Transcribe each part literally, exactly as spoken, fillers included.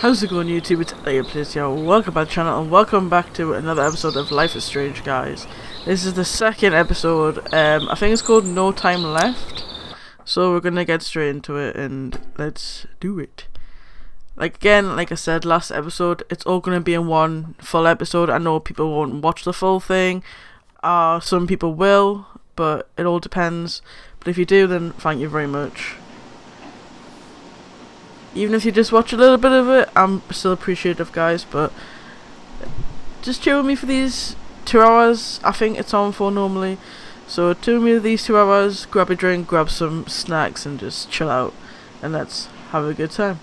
How's it going, YouTube? It's ElliotPlays here. Welcome back to the channel and welcome back to another episode of Life is Strange, guys. This is the second episode. Um, I think it's called No Time Left. So we're gonna get straight into it and let's do it. Like again, like I said last episode, it's all gonna be in one full episode. I know people won't watch the full thing. Uh, some people will, but it all depends. But if you do, then thank you very much. Even if you just watch a little bit of it, I'm still appreciative, guys. But just chill with me for these two hours. I think it's on for normally. So chill with me for these two hours. Grab a drink, grab some snacks, and just chill out. And let's have a good time.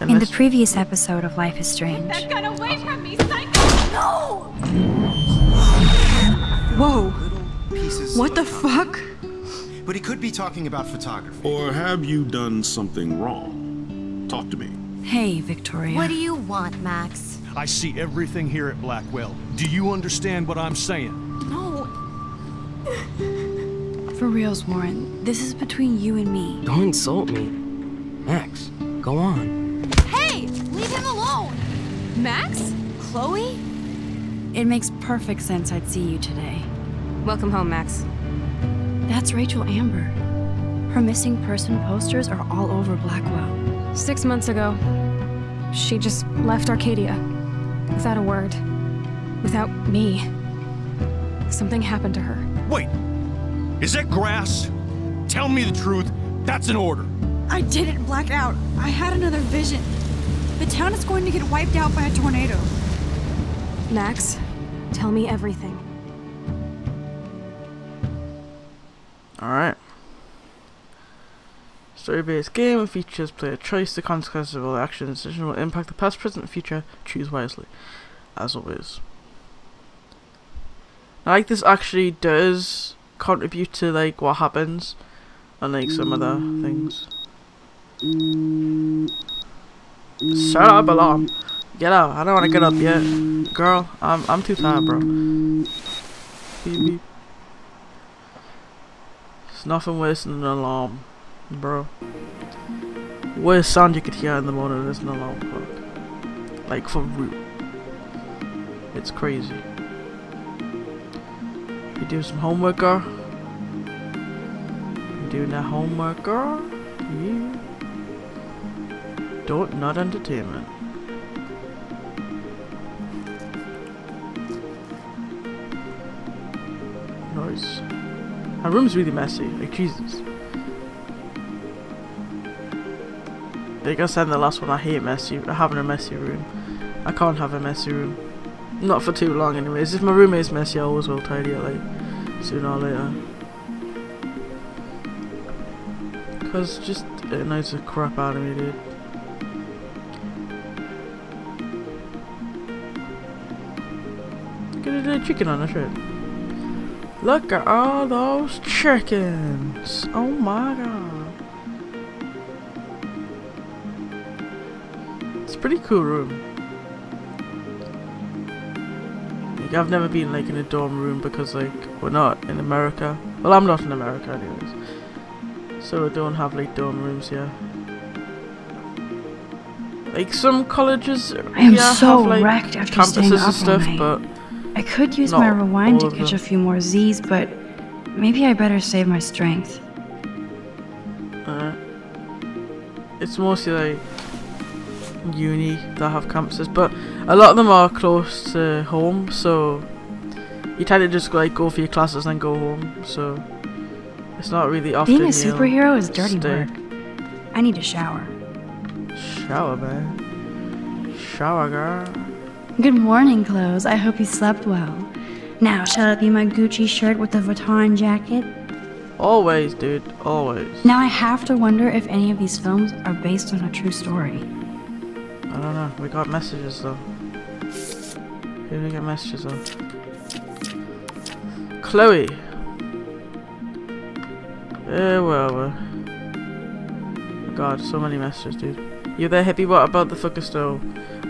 And in the previous episode of Life is Strange. Get that gun away from me, psycho! No! Whoa! What the fuck? But he could be talking about photography. Or have you done something wrong? Talk to me. Hey, Victoria. What do you want, Max? I see everything here at Blackwell. Do you understand what I'm saying? No. For reals, Warren. This is between you and me. Don't insult me. Max, go on. Hey! Leave him alone! Max? Chloe? It makes perfect sense I'd see you today. Welcome home, Max. That's Rachel Amber. Her missing person posters are all over Blackwell. Six months ago, she just left Arcadia. Without a word. Without me. Something happened to her. Wait! Is that grass? Tell me the truth. That's an order. I didn't black out. I had another vision. The town is going to get wiped out by a tornado. Max, tell me everything. Alright. Story-based game and features player choice. The consequences of all action and decision will impact the past, present, and future. Choose wisely, as always. I like this actually does contribute to like what happens, unlike some other things. Shut up, alarm! Get out! I don't want to get up yet, girl. I'm I'm too tired, bro. Beep, beep. Nothing worse than an alarm, bro. Worst sound you could hear in the morning is an alarm clock. Like, for real. It's crazy. You do some homework, girl. You doing that homework, girl? Yeah. Don't not entertainment. Nice. My room's really messy, like Jesus. Like I said in the last one, I hate messy, having a messy room. I can't have a messy room. Not for too long anyways. If my room is messy, I always will tidy it like sooner or later. Cause just it annoys the crap out of me, dude. Look at the chicken on the shirt. Look at all those chickens! Oh my god! It's a pretty cool room. Like, I've never been like in a dorm room because like we're not in America. Well, I'm not in America anyways. So we don't have like dorm rooms here. Like some colleges I am yeah, so have like wrecked after campuses and stuff, but I could use Not my rewind to catch a few more Z's, but maybe I better save my strength. Uh, it's mostly like uni that have campuses, but a lot of them are close to home, so you tend to just like go for your classes and go home. So it's not really often. Being a superhero is dirty work. I need a shower. Shower, man. Shower, girl. Good morning, Clothes. I hope you slept well. Now, shall it be my Gucci shirt with the Vuitton jacket? Always, dude. Always. Now I have to wonder if any of these films are based on a true story. I don't know. We got messages, though. Who did we get messages, though? Chloe. There we are. God, so many messages, dude. You there, hippie? What about the fucker stove?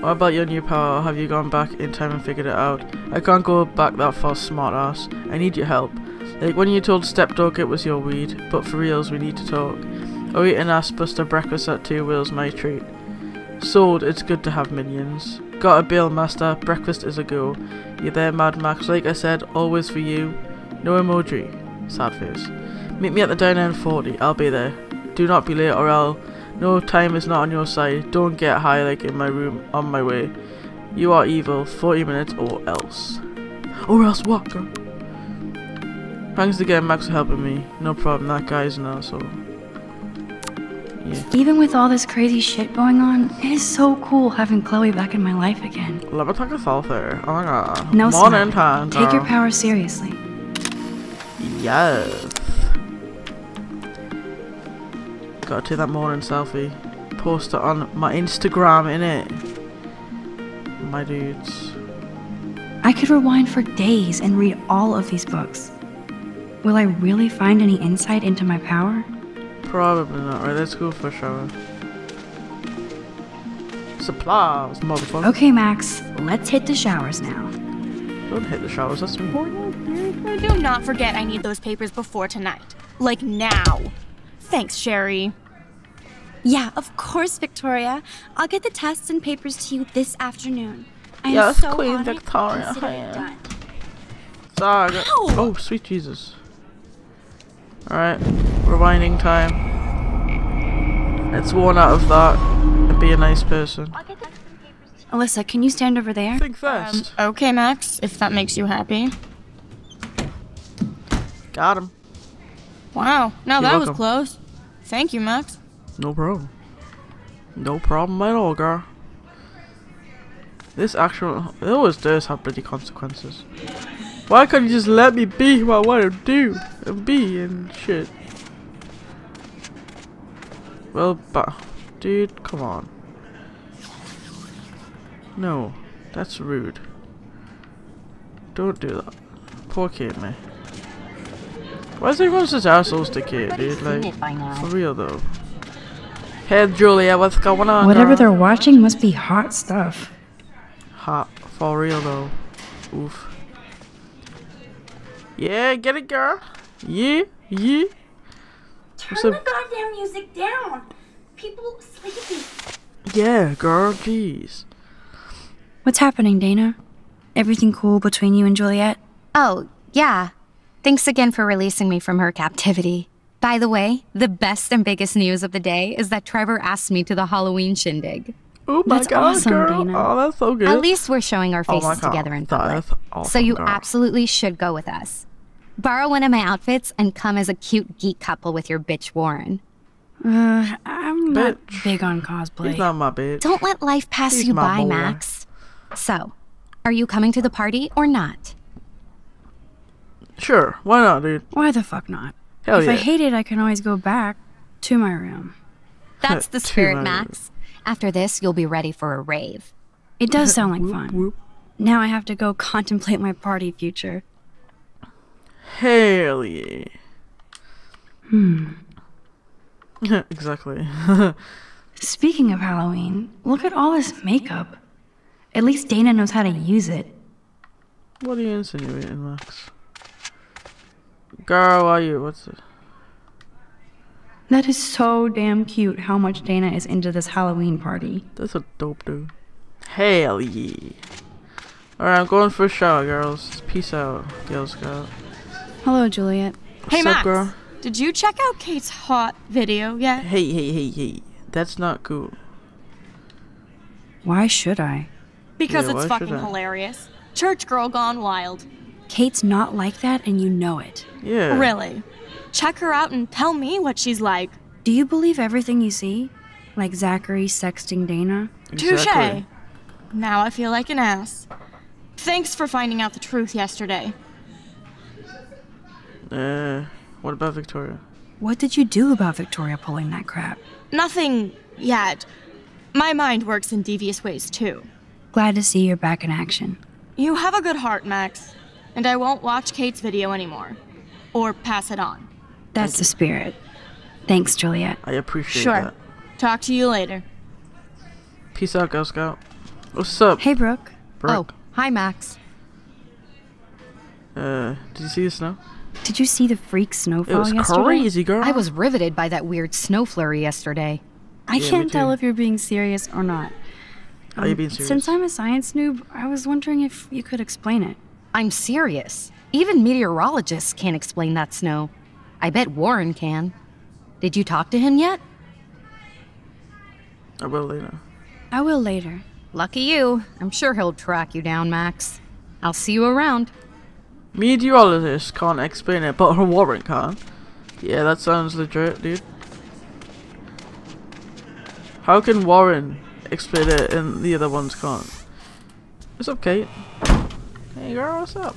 What about your new power? Have you gone back in time and figured it out? I can't go back that far, smart ass. I need your help. Like when you told Stepdog it was your weed, but for reals, we need to talk. I'll eat an ass buster breakfast at Two Wheels, my treat. Sold, it's good to have minions. Got a bill, master, breakfast is a go. You there, Mad Max? Like I said, always for you. No emoji. Sad face. Meet me at the diner in forty, I'll be there. Do not be late or I'll... No, time is not on your side. Don't get high like in my room, on my way. You are evil, forty minutes or else. Or else what, girl? Thanks again, Max, for helping me. No problem, that guy's an asshole. Yeah. Even with all this crazy shit going on, it is so cool having Chloe back in my life again. Love attack a fall there. Oh my god. No, Morning time, take your power seriously. Yes. Gotta take that morning selfie. Post it on my Instagram, innit? My dudes. I could rewind for days and read all of these books. Will I really find any insight into my power? Probably not. Right, let's go for a shower. Supplies, motherfucker. Okay, Max, let's hit the showers now. Don't hit the showers, that's me. Do not forget I need those papers before tonight. Like now. Thanks, Sherry. Yeah, of course, Victoria. I'll get the tests and papers to you this afternoon. I am yes, so Queen honored Victoria. To consider it done. Sorry. Ow! Oh, sweet Jesus. Alright, rewinding time. Let's warn out of that and be a nice person. Alyssa, can you stand over there? Think first. Um, okay, Max, if that makes you happy. Got him. Wow, now that was close. Thank you, Max. No problem. No problem at all, girl. This actual... It always does have bloody consequences. Why can't you just let me be who I want to do and be and shit? Well, but dude, come on. No, that's rude. Don't do that. Poor Kate, man. Why is everyone such assholes to Kate, dude? Like, for real though. Hey, Julia, what's going on? Whatever girl? They're watching must be hot stuff. Hot, for real though. Oof. Yeah, get it, girl. Yeah, yeah. Turn the goddamn music down. People sleepy. Yeah, girl. Jeez. What's happening, Dana? Everything cool between you and Juliet? Oh, yeah. Thanks again for releasing me from her captivity. By the way, the best and biggest news of the day is that Trevor asked me to the Halloween shindig. Oh my that's god, awesome, girl. Dana. Oh, that's so good. At least we're showing our faces oh together in public. Awesome, so you girl. absolutely should go with us. Borrow one of my outfits and come as a cute geek couple with your bitch Warren. Uh, I'm bitch. not big on cosplay. He's not my bitch. Don't let life pass He's you by, boy. Max. So, are you coming to the party or not? Sure, why not, dude? Why the fuck not? Hell if yeah. I hate it, I can always go back to my room. That's the spirit, Max. Room. After this, you'll be ready for a rave. It does sound like fun. Now I have to go contemplate my party future. Hell yeah. Hmm. Exactly. Speaking of Halloween, look at all this makeup. At least Dana knows how to use it. What are you insinuating, Max? Girl, are you? What's it? That is so damn cute how much Dana is into this Halloween party. That's a dope dude. Hell yeah. Alright, I'm going for a shower, girls. Peace out, Girl Scout. Hello, Juliet. What's hey, up, Max. Girl? Did you check out Kate's hot video yet? Hey, hey, hey, hey. That's not cool. Why should I? Because yeah, it's fucking hilarious. Church girl gone wild. Kate's not like that, and you know it. Yeah. Really? Check her out and tell me what she's like. Do you believe everything you see? Like Zachary sexting Dana? Exactly. Touche. Now I feel like an ass. Thanks for finding out the truth yesterday. Uh, what about Victoria? What did you do about Victoria pulling that crap? Nothing yet. My mind works in devious ways too. Glad to see you're back in action. You have a good heart, Max. And I won't watch Kate's video anymore. Or pass it on. That's the spirit. Thanks, Juliet. I appreciate sure. that. Sure. Talk to you later. Peace out, Girl Scout. What's up? Hey, Brooke. Brooke. Oh, hi, Max. Uh, did you see the snow? Did you see the freak snowfall yesterday? It was crazy, girl. I was riveted by that weird snow flurry yesterday. I yeah, can't tell if you're being serious or not. Um, Are you being serious? Since I'm a science noob, I was wondering if you could explain it. I'm serious. Even meteorologists can't explain that snow. I bet Warren can. Did you talk to him yet? I will later. I will later. Lucky you. I'm sure he'll track you down, Max. I'll see you around. Meteorologists can't explain it, but Warren can't. Yeah, that sounds legit, dude. How can Warren explain it and the other ones can't? What's up, Kate? Hey, girl, what's up?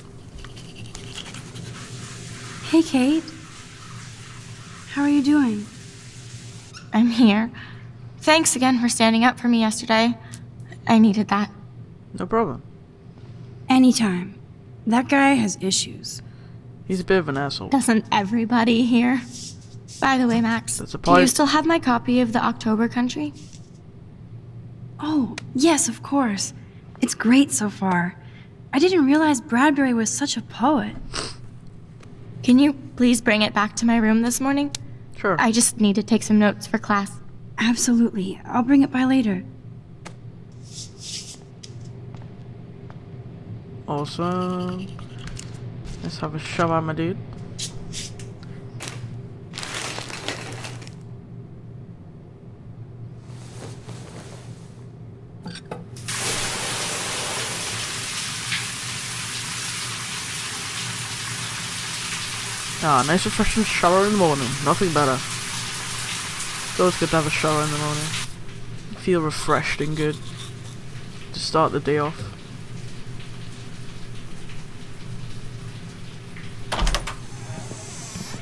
Hey, Kate. How are you doing? I'm here. Thanks again for standing up for me yesterday. I needed that. No problem. Anytime. That guy has issues. He's a bit of an asshole. Doesn't everybody here? By the way, Max, That's a do you still have my copy of the October Country? Oh, yes, of course. It's great so far. I didn't realize Bradbury was such a poet. Can you please bring it back to my room this morning? Sure. I just need to take some notes for class. Absolutely. I'll bring it by later. Awesome. Let's have a shower, my dude. Ah, nice refreshing shower in the morning. Nothing better. It's always good to have a shower in the morning. Feel refreshed and good to start the day off.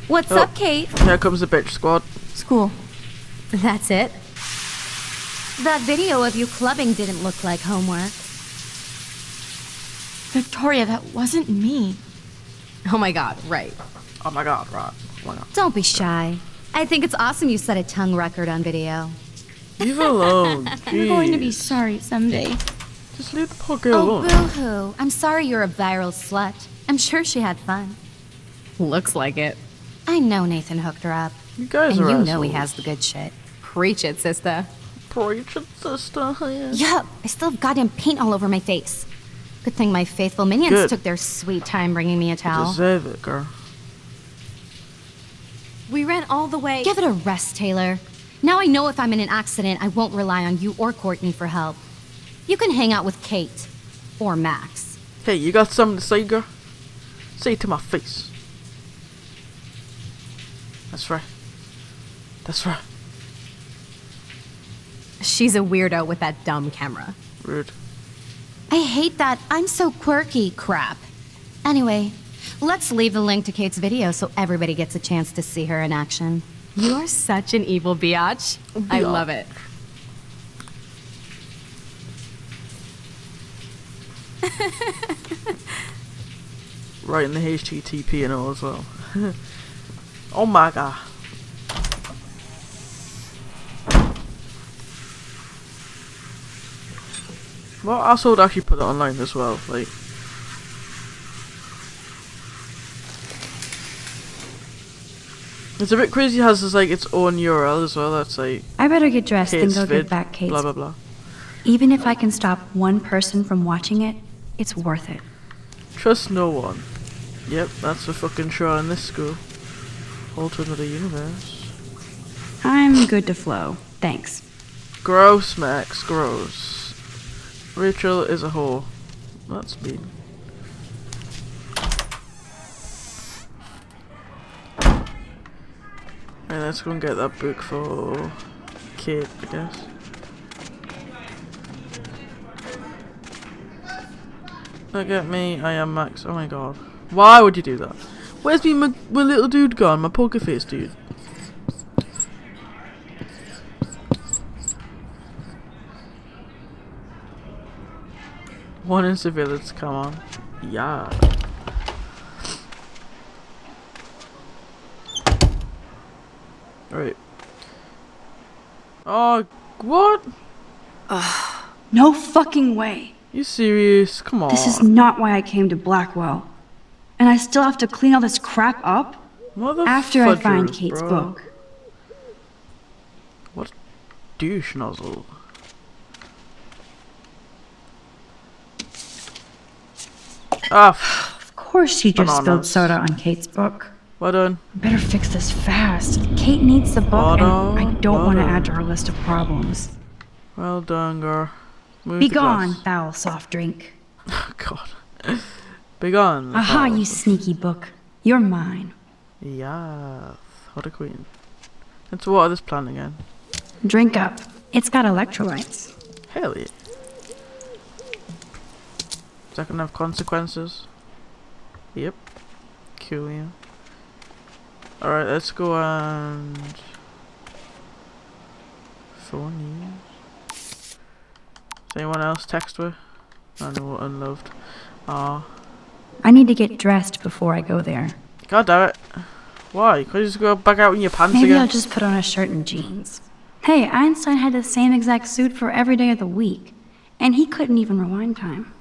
What's oh. up, Kate? Here comes the bitch squad. School. That's it. That video of you clubbing didn't look like homework. Victoria, that wasn't me. Oh my god, right. Oh my god, right. Why not? Don't be shy. I think it's awesome you set a tongue record on video. Leave alone. You're going to be sorry someday. Just leave the poor girl alone. Oh, boo-hoo. I'm sorry you're a viral slut. I'm sure she had fun. Looks like it. I know Nathan hooked her up. You guys and are you assholes. Know he has the good shit. Preach it, sister. Preach it, sister. Yeah. Yup, I still have goddamn paint all over my face. Good thing my faithful minions good. Took their sweet time bringing me a towel. You deserve it, girl. We ran all the way. Give it a rest, Taylor. Now I know if I'm in an accident, I won't rely on you or Courtney for help. You can hang out with Kate. Or Max. Hey, you got something to say, girl? Say it to my face. That's right. That's right. She's a weirdo with that dumb camera. Rude. I hate that I'm so quirky crap. Anyway, let's leave the link to Kate's video so everybody gets a chance to see her in action. You are such an evil biatch. Yeah. I love it. Right in the H T T P and all as well. Oh my god. Well, I would actually put it online as well, like. It's a bit crazy, it has this, like, its own U R L as well, that's like. I better get dressed and go get back Kate's. Blah blah blah. Even if I can stop one person from watching it, it's worth it. Trust no one. Yep, that's for fucking sure in this school. To another universe. I'm good to flow. Thanks. Gross, Max. Gross. Rachel is a whore. That's mean. Right, let's go and get that book for Kate, I guess. Look at me. I am Max. Oh my god. Why would you do that? Where's me, my, my little dude gone? My poker face dude. One in surveillance, come on. Yeah. Alright. Oh, what? Ugh, no fucking way. You serious? Come on. This is not why I came to Blackwell. and I still have to clean all this crap up after I find Kate's bro. book. What douche nozzle. Ah, of course she just spilled soda on Kate's book. Well done. I better fix this fast. Kate needs the book, well and I don't well want to add to her list of problems. Well done, girl. Move Be gone, class. Foul soft drink. Oh, God. Be gone. Aha, you sneaky book. You're mine. Yeah. What a queen. Let's water this plant again. Drink up. It's got electrolytes. Hell yeah. Is that going to have consequences? Yep. Cool, yeah. Alright, let's go and... phone you. Does anyone else text her? I know, unloved. Ah. I need to get dressed before I go there. God damn it. Why? Could you just go back out in your pants Maybe again? Maybe I'll just put on a shirt and jeans. Hey, Einstein had the same exact suit for every day of the week. And he couldn't even rewind time.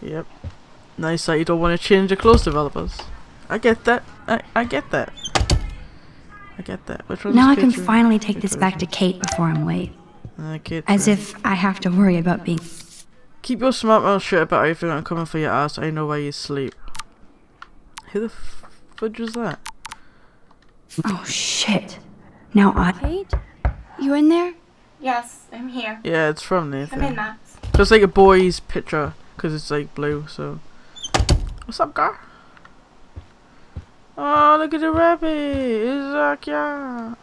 Yep. Nice that you don't want to change your clothes, developers. I get that. I, I get that. I get that. Which one's now I can through? finally take Kate this back to Kate before I'm late. Uh, As through. if I have to worry about being... Keep your smart mouth shut about everything. I'm coming for your ass. I know where you sleep. Who the fudge was that? Oh shit. Now I... Kate? You in there? Yes, I'm here. Yeah, it's from Nathan. I'm in, Max. It's like a boy's picture. Because it's like blue, so... What's up, girl? Oh, look at the rabbit! It's like, yeah.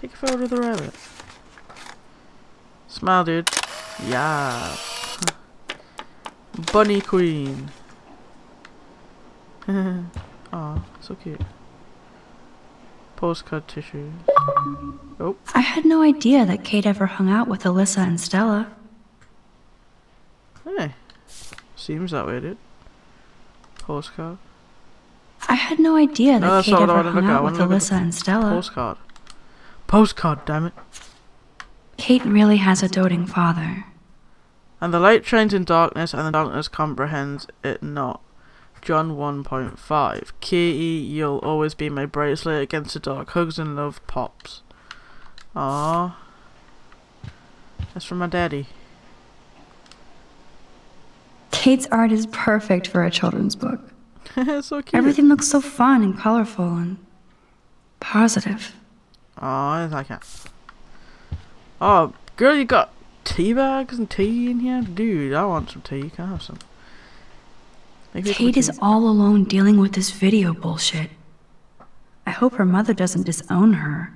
Take a photo of the rabbit. Smile, dude. Yeah. Bunny queen. Oh, so cute. Postcard tissue. Oh. I had no idea that Kate ever hung out with Alyssa and Stella. Hey. Seems that way, dude. Postcard. I had no idea that no, Kate ever hung out with Alyssa and Stella. Postcard. Postcard, damn it. Kate really has a doting father. And the light shines in darkness, and the darkness comprehends it not. John one point five. Katie, you'll always be my bracelet against the dark. Hugs and love, Pops. Aww. That's from my daddy. Kate's art is perfect for a children's book. So cute. Everything looks so fun and colorful and positive. Aww, I like it. Oh, girl, you got tea bags and tea in here? Dude, I want some tea. Can I have some? Maybe Kate is all alone dealing with this video bullshit. I hope her mother doesn't disown her.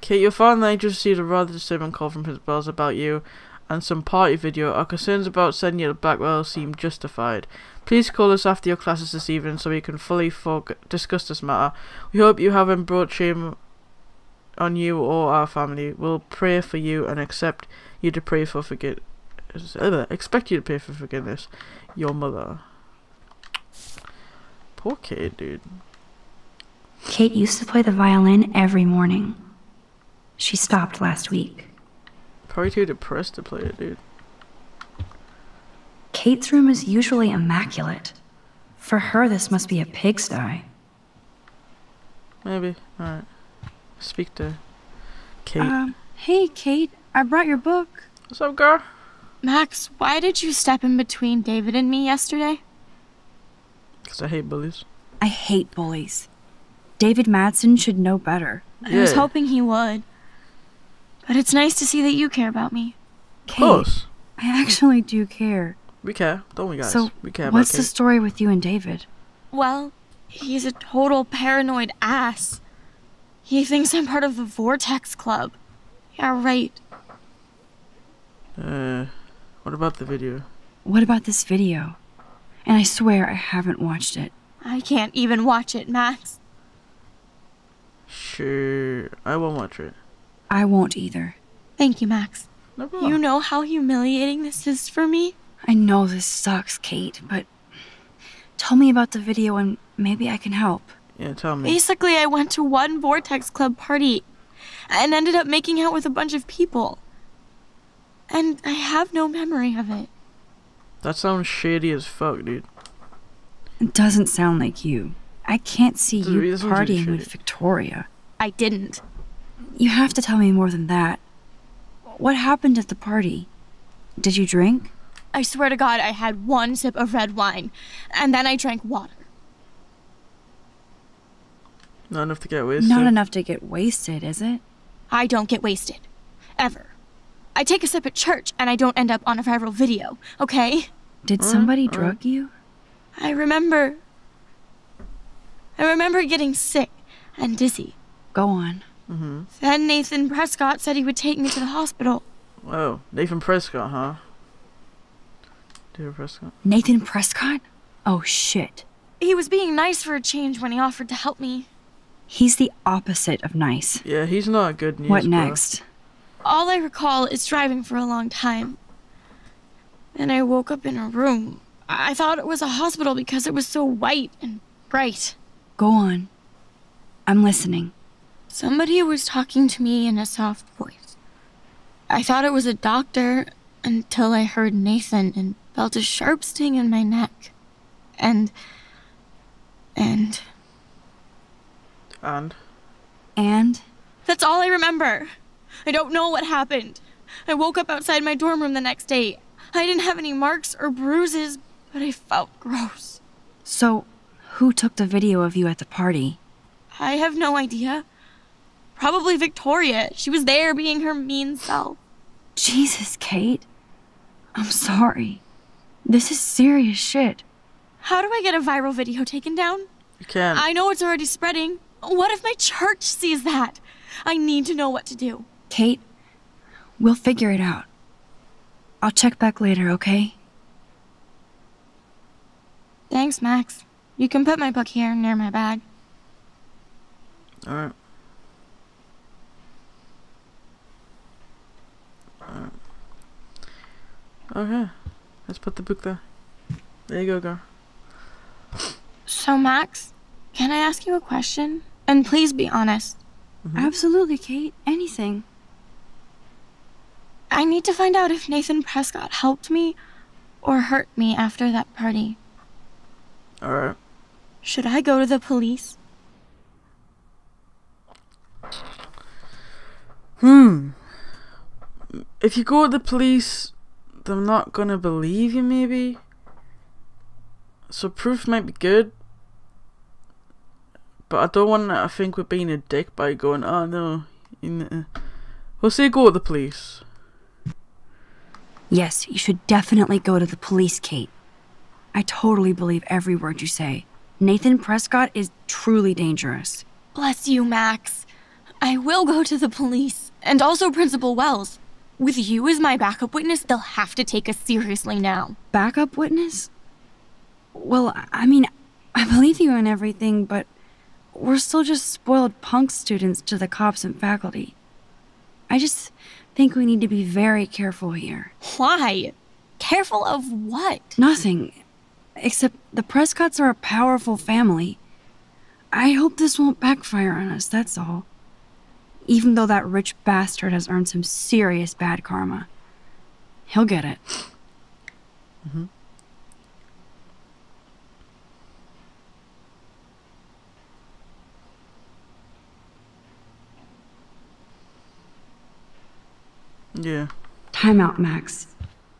Kate, your father and I just received a rather disturbing call from Principal Wells about you and some party video. Our concerns about sending you to Blackwell seem justified. Please call us after your classes this evening so we can fully discuss this matter. We hope you haven't brought shame on you or our family. We'll pray for you and accept you to pray for forgiveness. Expect you to pray for forgiveness. Your mother. Poor Kate, dude. Kate used to play the violin every morning. She stopped last week. Probably too depressed to play it, dude. Kate's room is usually immaculate. For her, this must be a pigsty. Maybe. Alright. Speak to Kate. Um, hey, Kate. I brought your book. What's up, girl? Max, why did you step in between David and me yesterday? Because I hate bullies. I hate bullies. David Madsen should know better. Yeah. I was hoping he would. But it's nice to see that you care about me. Kate, of course. I actually do care. We care, don't we, guys? So we care about what's Kate. the story with you and David? Well, he's a total paranoid ass. He thinks I'm part of the Vortex Club. Yeah, right. Uh, what about the video? What about this video? And I swear I haven't watched it. I can't even watch it, Max. Sure, I won't watch it. I won't either. Thank you, Max. No problem. You know how humiliating this is for me? I know this sucks, Kate, but tell me about the video and maybe I can help. Yeah, tell me. Basically, I went to one Vortex Club party and ended up making out with a bunch of people. And I have no memory of it. That sounds shady as fuck, dude. It doesn't sound like you. I can't see you partying with Victoria. I didn't. You have to tell me more than that. What happened at the party? Did you drink? I swear to God, I had one sip of red wine, and then I drank water. Not enough to get wasted. Not enough to get wasted, is it? I don't get wasted. Ever. I take a sip at church, and I don't end up on a viral video, okay? Did somebody uh, uh. drug you? I remember... I remember getting sick and dizzy. Go on. Mm-hmm. Then Nathan Prescott said he would take me to the hospital. Oh, Nathan Prescott, huh? David Prescott. Nathan Prescott? Oh, shit. He was being nice for a change when he offered to help me. He's the opposite of nice. Yeah, he's not good news. What next? Bro. All I recall is driving for a long time. And I woke up in a room. I thought it was a hospital because it was so white and bright. Go on. I'm listening. Somebody was talking to me in a soft voice. I thought it was a doctor until I heard Nathan and felt a sharp sting in my neck. And... and... And? And? That's all I remember. I don't know what happened. I woke up outside my dorm room the next day. I didn't have any marks or bruises, but I felt gross. So, who took the video of you at the party? I have no idea. Probably Victoria. She was there being her mean self. Jesus, Kate. I'm sorry. This is serious shit. How do I get a viral video taken down? You can. I know it's already spreading. What if my church sees that? I need to know what to do. Kate, we'll figure it out. I'll check back later, okay? Thanks, Max. You can put my book here near my bag. All right. All right. Okay. Let's put the book there. There you go, girl. So, Max, can I ask you a question? And please be honest. Mm-hmm. Absolutely, Kate. Anything. I need to find out if Nathan Prescott helped me or hurt me after that party. All right. Should I go to the police? Hmm. If you go to the police, they're not gonna believe you, maybe. So proof might be good. But I don't want to, I think we're being a dick by going, oh no. In we'll say go to the police. Yes, you should definitely go to the police, Kate. I totally believe every word you say. Nathan Prescott is truly dangerous. Bless you, Max. I will go to the police, and also Principal Wells. With you as my backup witness, they'll have to take us seriously now. Backup witness? Well, I mean, I believe you in everything, but we're still just spoiled punk students to the cops and faculty. I just think we need to be very careful here. Why? Careful of what? Nothing. Except the Prescotts are a powerful family. I hope this won't backfire on us, that's all. Even though that rich bastard has earned some serious bad karma. He'll get it. Mm-hmm. Yeah. Time out, Max.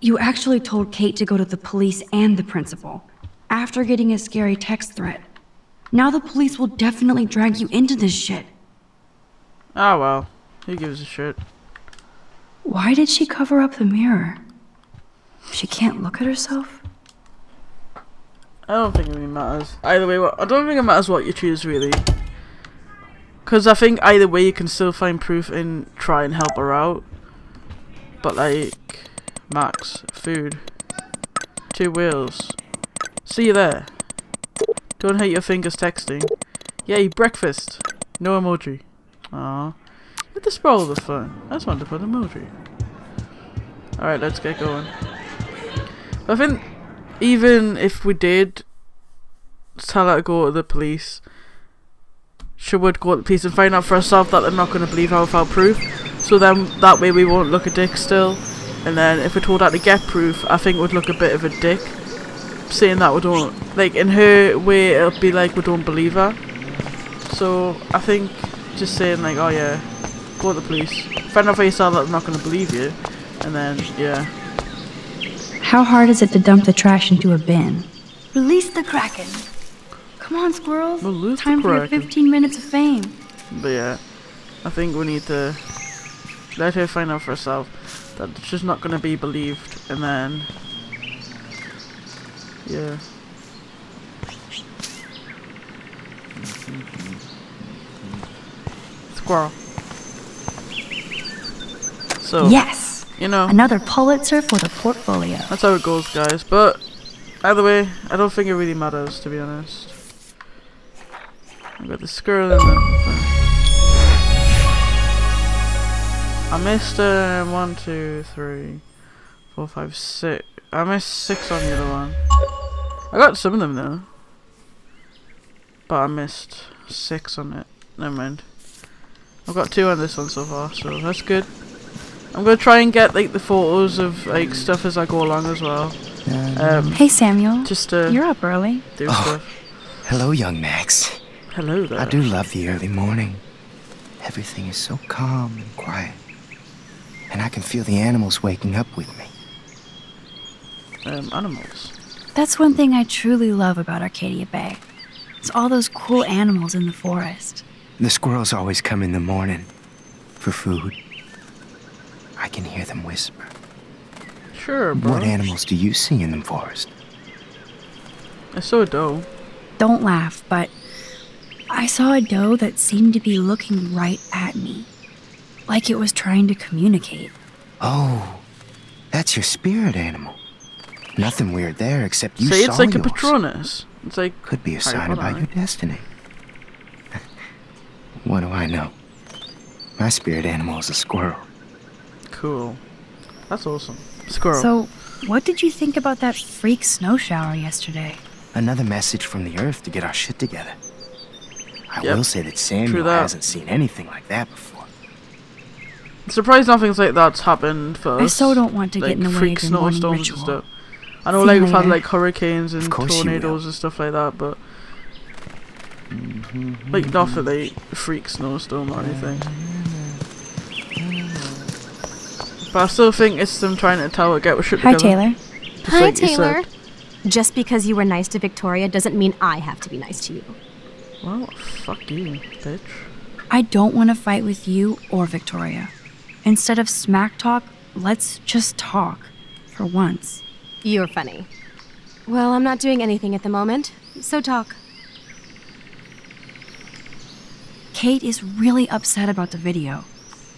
You actually told Kate to go to the police and the principal, after getting a scary text threat. Now the police will definitely drag you into this shit. Oh well, who gives a shit? Why did she cover up the mirror? She can't look at herself? I don't think it really matters. Either way, I don't think it matters what you choose, really. Because I think either way you can still find proof and try and help her out. But like, Max, food, two wheels, see you there, don't hurt your fingers texting, yay breakfast, no emoji, aww, let the spoil the fun, I just wanted to put an emoji. Alright, let's get going. I think even if we did tell her to go to the police, she would go to the police and find out for herself that they're not going to believe her without proof. So then that way we won't look a dick still. And then if we're told how to get proof, I think we'd look a bit of a dick. saying that we don't, like, in her way it'll be like we don't believe her. So I think just saying like, oh yeah, go to the police, find out for yourself that I'm not going to believe you, and then yeah. How hard is it to dump the trash into a bin? Release the Kraken. Come on, squirrels. Release Time for your fifteen minutes of fame. But yeah, I think we need to let her find out for herself that she's not going to be believed, and then yeah. Squirrel. So yes, you know, another Pulitzer for the portfolio. That's how it goes, guys. But either way, I don't think it really matters, to be honest. I got the squirrel in there. I missed uh, one, two, three, four, five, six. I missed six on the other one. I got some of them though, but I missed six on it. Never mind. I've got two on this one so far, so that's good. I'm gonna try and get like the photos of like stuff as I go along as well. Um, hey Samuel, just uh, you're up early. Do oh, stuff. Hello, young Max. Hello there. I do love the early morning. Everything is so calm and quiet, and I can feel the animals waking up with me. Um, animals. That's one thing I truly love about Arcadia Bay. It's all those cool animals in the forest. The squirrels always come in the morning for food. I can hear them whisper. Sure, bro. What animals do you see in the forest? I saw a doe. Don't laugh, but I saw a doe that seemed to be looking right at me. Like it was trying to communicate. Oh, that's your spirit animal. Nothing weird there, except you saw yours. Say it's like a Patronus. It's like... Could be a sign about your destiny. What do I know? My spirit animal is a squirrel. Cool. That's awesome. Squirrel. So, what did you think about that freak snow shower yesterday? Another message from the earth to get our shit together. I yep. will say that Samuel that. hasn't seen anything like that before. I'm surprised nothing like that's happened for us. I so don't want to like, get in the freak way snowstorms and stuff. I know, See like, we've had, like, hurricanes and tornadoes and stuff like that, but... Mm-hmm. Like, not for the freak snowstorm or anything. But I still think it's them trying to tell what get we should Hi, together. Taylor. Just Hi, like Taylor. Just because you were nice to Victoria doesn't mean I have to be nice to you. Well, fuck you, bitch. I don't want to fight with you or Victoria. Instead of smack talk, let's just talk. For once. You're funny. Well, I'm not doing anything at the moment, so talk. Kate is really upset about the video.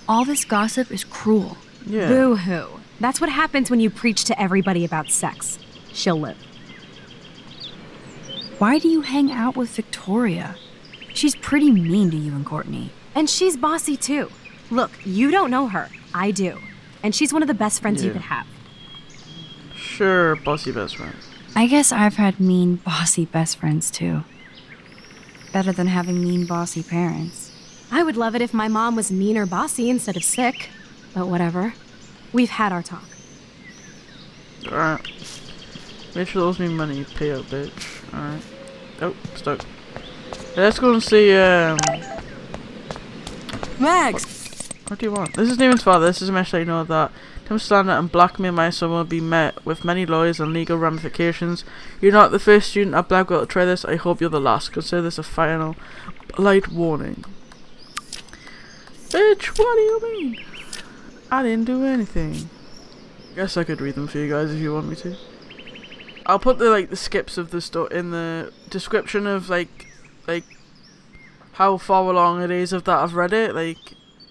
All this gossip is cruel. Yeah. Boo-hoo. That's what happens when you preach to everybody about sex. She'll live. Why do you hang out with Victoria? She's pretty mean to you and Courtney. And she's bossy too. Look, you don't know her. I do. And she's one of the best friends yeah. you could have. Sure, bossy best friend. I guess I've had mean, bossy best friends too. Better than having mean, bossy parents. I would love it if my mom was mean or bossy instead of sick, but whatever. We've had our talk. Alright. Rachel owes me money, pay up, bitch. Alright. Oh, stuck. Yeah, let's go and see, um... Max! What, what do you want? This is Nathan's father. This is a message I know that. Come slander and blackmail my son will be met with many lawyers and legal ramifications. You're not the first student at Blackwell to try this. I hope you're the last. Consider this a final light warning. Bitch, what do you mean? I didn't do anything. I guess I could read them for you guys if you want me to. I'll put the like the skips of the sto in the description of like like how far along it is of that I've read it, like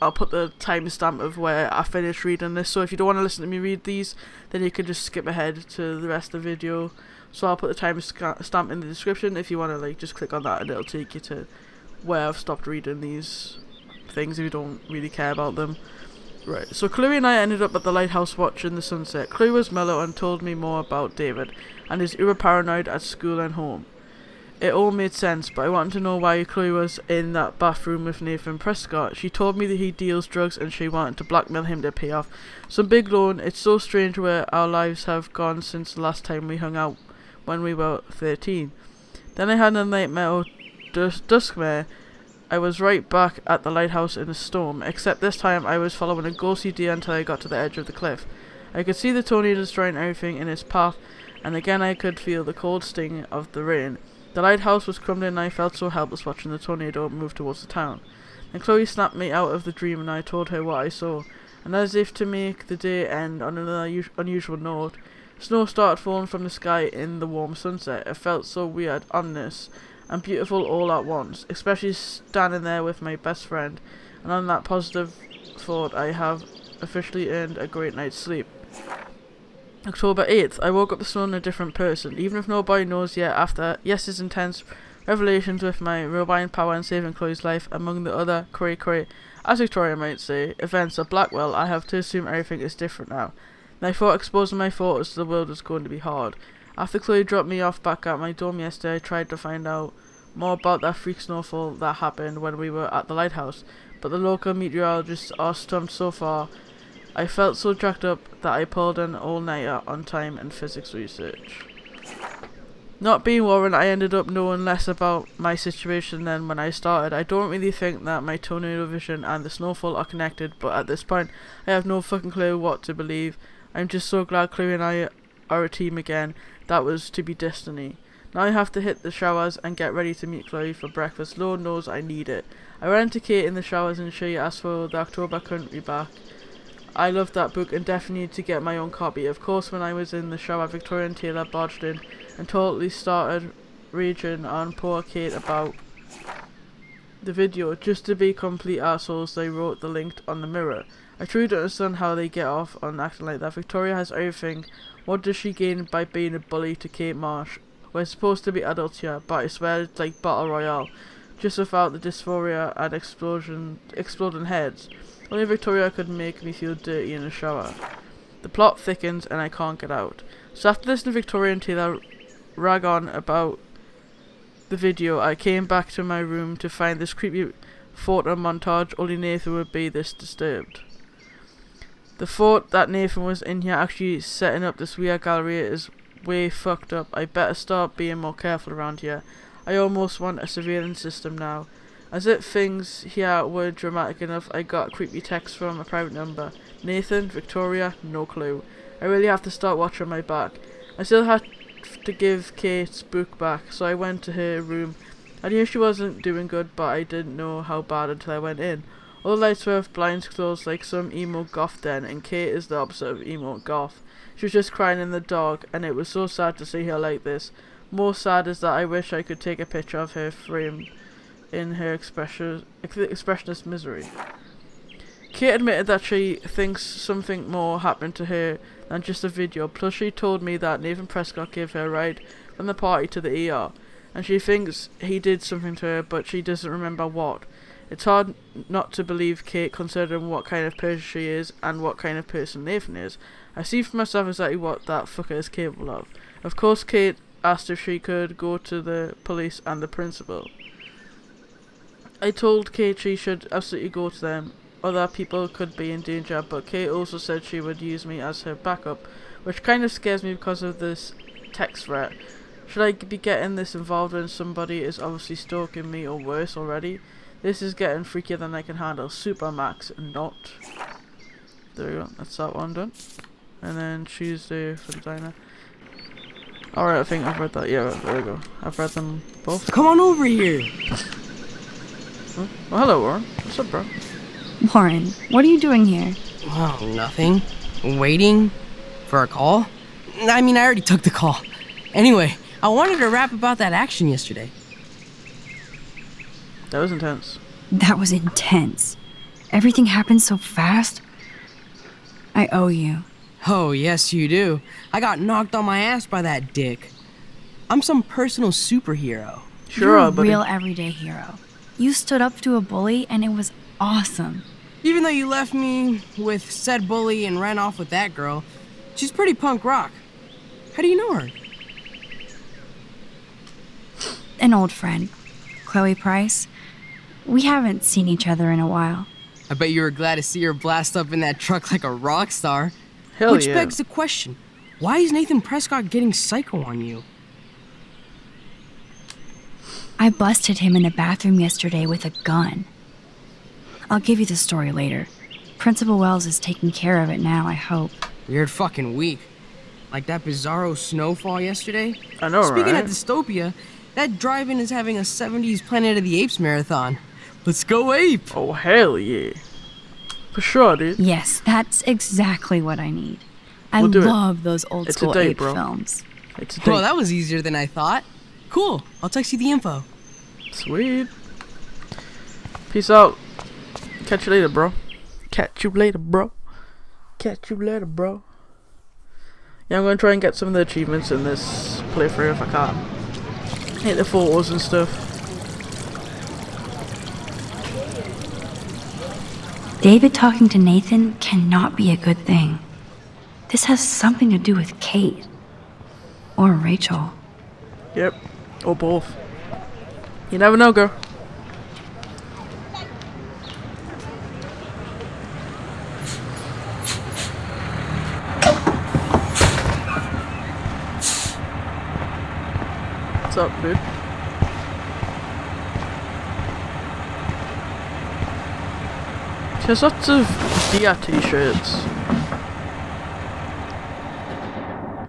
I'll put the timestamp of where I finished reading this, so if you don't want to listen to me read these, then you can just skip ahead to the rest of the video. So I'll put the timestamp in the description if you want to like just click on that and it'll take you to where I've stopped reading these things if you don't really care about them. Right, so Chloe and I ended up at the lighthouse watching the sunset. Chloe was mellow and told me more about David and his uber paranoid at school and home. It all made sense, but I wanted to know why Chloe was in that bathroom with Nathan Prescott. She told me that he deals drugs and she wanted to blackmail him to pay off some big loan. It's so strange where our lives have gone since the last time we hung out. when we were thirteen. Then I had a nightmare, dus duskmare. I was right back at the lighthouse in a storm, except this time I was following a ghostly deer until I got to the edge of the cliff. I could see the tornado destroying everything in its path, and again I could feel the cold sting of the rain. The lighthouse was crumbling and I felt so helpless watching the tornado move towards the town. Then Chloe snapped me out of the dream and I told her what I saw. And as if to make the day end on another unusual note, snow started falling from the sky in the warm sunset. It felt so weird, ominous, and beautiful all at once, especially standing there with my best friend. And on that positive thought, I have officially earned a great night's sleep. October eighth, I woke up this morning a different person, even if nobody knows yet. After yesterday's intense revelations with my robine power and saving Chloe's life, among the other cray cray, as Victoria might say, events at Blackwell, I have to assume everything is different now. And I thought exposing my thoughts to the world was going to be hard. After Chloe dropped me off back at my dorm yesterday, I tried to find out more about that freak snowfall that happened when we were at the lighthouse, but the local meteorologists are stumped so far. I felt so jacked up that I pulled an all-nighter on time and physics research. Not being Warren, I ended up knowing less about my situation than when I started. I don't really think that my tornado vision and the snowfall are connected, but at this point, I have no fucking clue what to believe. I'm just so glad Chloe and I are a team again. That was to be destiny. Now I have to hit the showers and get ready to meet Chloe for breakfast. Lord knows I need it. I ran to Kate in the showers and she asked for the October Country back. I loved that book and definitely need to get my own copy. Of course, when I was in the shower, Victoria and Taylor barged in and totally started raging on poor Kate about the video. Just to be complete assholes, they wrote the link on the mirror. I truly don't understand how they get off on acting like that. Victoria has everything. What does she gain by being a bully to Kate Marsh? We're supposed to be adults here, but I swear it's like Battle Royale, just without the dysphoria and explosion, exploding heads. Only Victoria could make me feel dirty in the shower. The plot thickens and I can't get out. So after listening to Victoria and Taylor rag on about the video, I came back to my room to find this creepy photo montage. Only Nathan would be this disturbed. The thought that Nathan was in here actually setting up this weird gallery is way fucked up. I better start being more careful around here. I almost want a surveillance system now. As if things here were dramatic enough, I got creepy texts from a private number. Nathan, Victoria, no clue. I really have to start watching my back. I still had to give Kate's book back, so I went to her room. I knew she wasn't doing good, but I didn't know how bad until I went in. All the lights were with blinds closed like some emo goth den, and Kate is the opposite of emo goth. She was just crying in the dark, and it was so sad to see her like this. More sad is that I wish I could take a picture of her framed in her expression, expressionless misery. Kate admitted that she thinks something more happened to her than just a video, plus she told me that Nathan Prescott gave her a ride from the party to the E R, and she thinks he did something to her, but she doesn't remember what. It's hard not to believe Kate considering what kind of person she is and what kind of person Nathan is. I see for myself exactly what that fucker is capable of. Of course Kate asked if she could go to the police and the principal. I told Kate she should absolutely go to them. Other people could be in danger, but Kate also said she would use me as her backup, which kind of scares me because of this text threat. Should I be getting this involved when somebody is obviously stalking me or worse already? This is getting freakier than I can handle. Super Max, not. There we go, that's that one done. And then Tuesday for the diner. Alright, I think I've read that. Yeah, there we go. I've read them both. Come on over here! Well, hello, Warren. What's up, bro? Warren, what are you doing here? Oh, nothing. Waiting for a call? I mean, I already took the call. Anyway, I wanted to rap about that action yesterday. That was intense. That was intense. Everything happened so fast. I owe you. Oh, yes, you do. I got knocked on my ass by that dick. I'm some personal superhero. Sure, buddy. You're a real everyday hero. You stood up to a bully, and it was awesome. Even though you left me with said bully and ran off with that girl, she's pretty punk rock. How do you know her? An old friend, Chloe Price. We haven't seen each other in a while. I bet you were glad to see her blast up in that truck like a rock star. Hell yeah. Which begs the question, why is Nathan Prescott getting psycho on you? I busted him in the bathroom yesterday with a gun. I'll give you the story later. Principal Wells is taking care of it now, I hope. Weird fucking week. Like that bizarro snowfall yesterday? I know, right? Speaking of dystopia, that drive-in is having a seventies Planet of the Apes marathon. Let's go ape! Oh, hell yeah. For sure, dude. Yes, that's exactly what I need. I we'll love it. Those old it's school date, ape bro. films. It's a date. Well, that was easier than I thought. Cool, I'll text you the info. Sweet. Peace out. Catch you later, bro. Catch you later, bro. Catch you later, bro. Yeah, I'm gonna try and get some of the achievements in this playthrough if I can. Hit the photos and stuff. David talking to Nathan cannot be a good thing. This has something to do with Kate. Or Rachel. Yep. Or both. You never know, girl. What's up, dude? There's lots of D R t-shirts.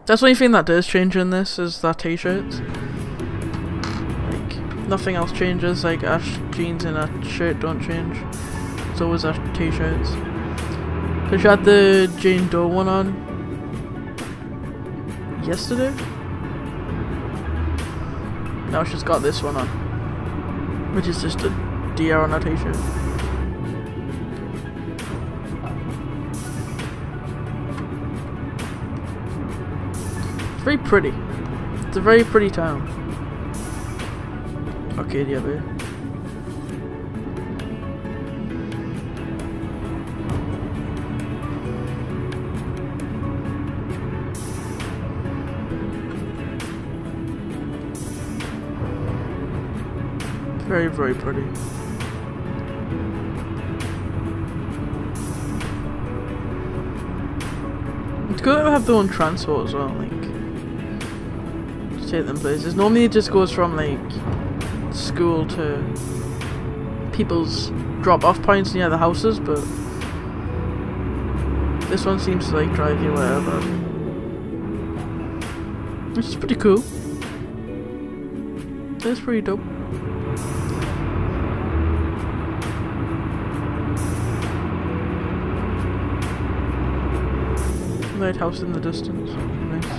That's the only thing that does change in this, is that t-shirts. Like, nothing else changes, like our jeans and our shirt don't change. It's always our t-shirts. Cause you had the Jane Doe one on yesterday? Now she's got this one on. Which is just a D R on her t-shirt. Very pretty. It's a very pretty town. Arcadia Bay. Very, very pretty. It's good to have their own transport as well, like. Take them places. Normally it just goes from like school to people's drop off points near the houses, but this one seems to like drive you wherever. Which is pretty cool. That's pretty dope. Lighthouse in the distance. Nice.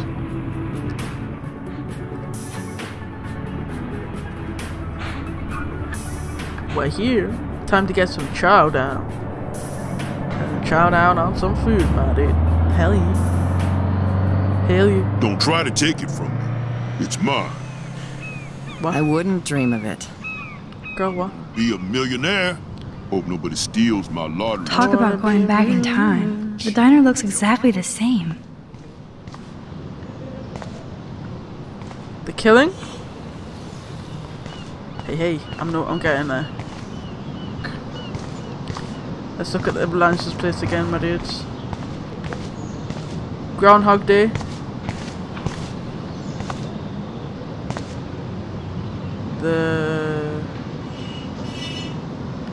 We're here. Time to get some chow down. Chow down on some food, my dude. Hell yeah. Hell yeah. Don't try to take it from me. It's mine. What? I wouldn't dream of it. Girl, what? Be a millionaire. Hope nobody steals my lottery. Talk about going back in time. The diner looks exactly the same. The killing? Hey, hey. I'm no. I'm getting there. Let's look at the Lance's place again, my dudes. Groundhog Day. The...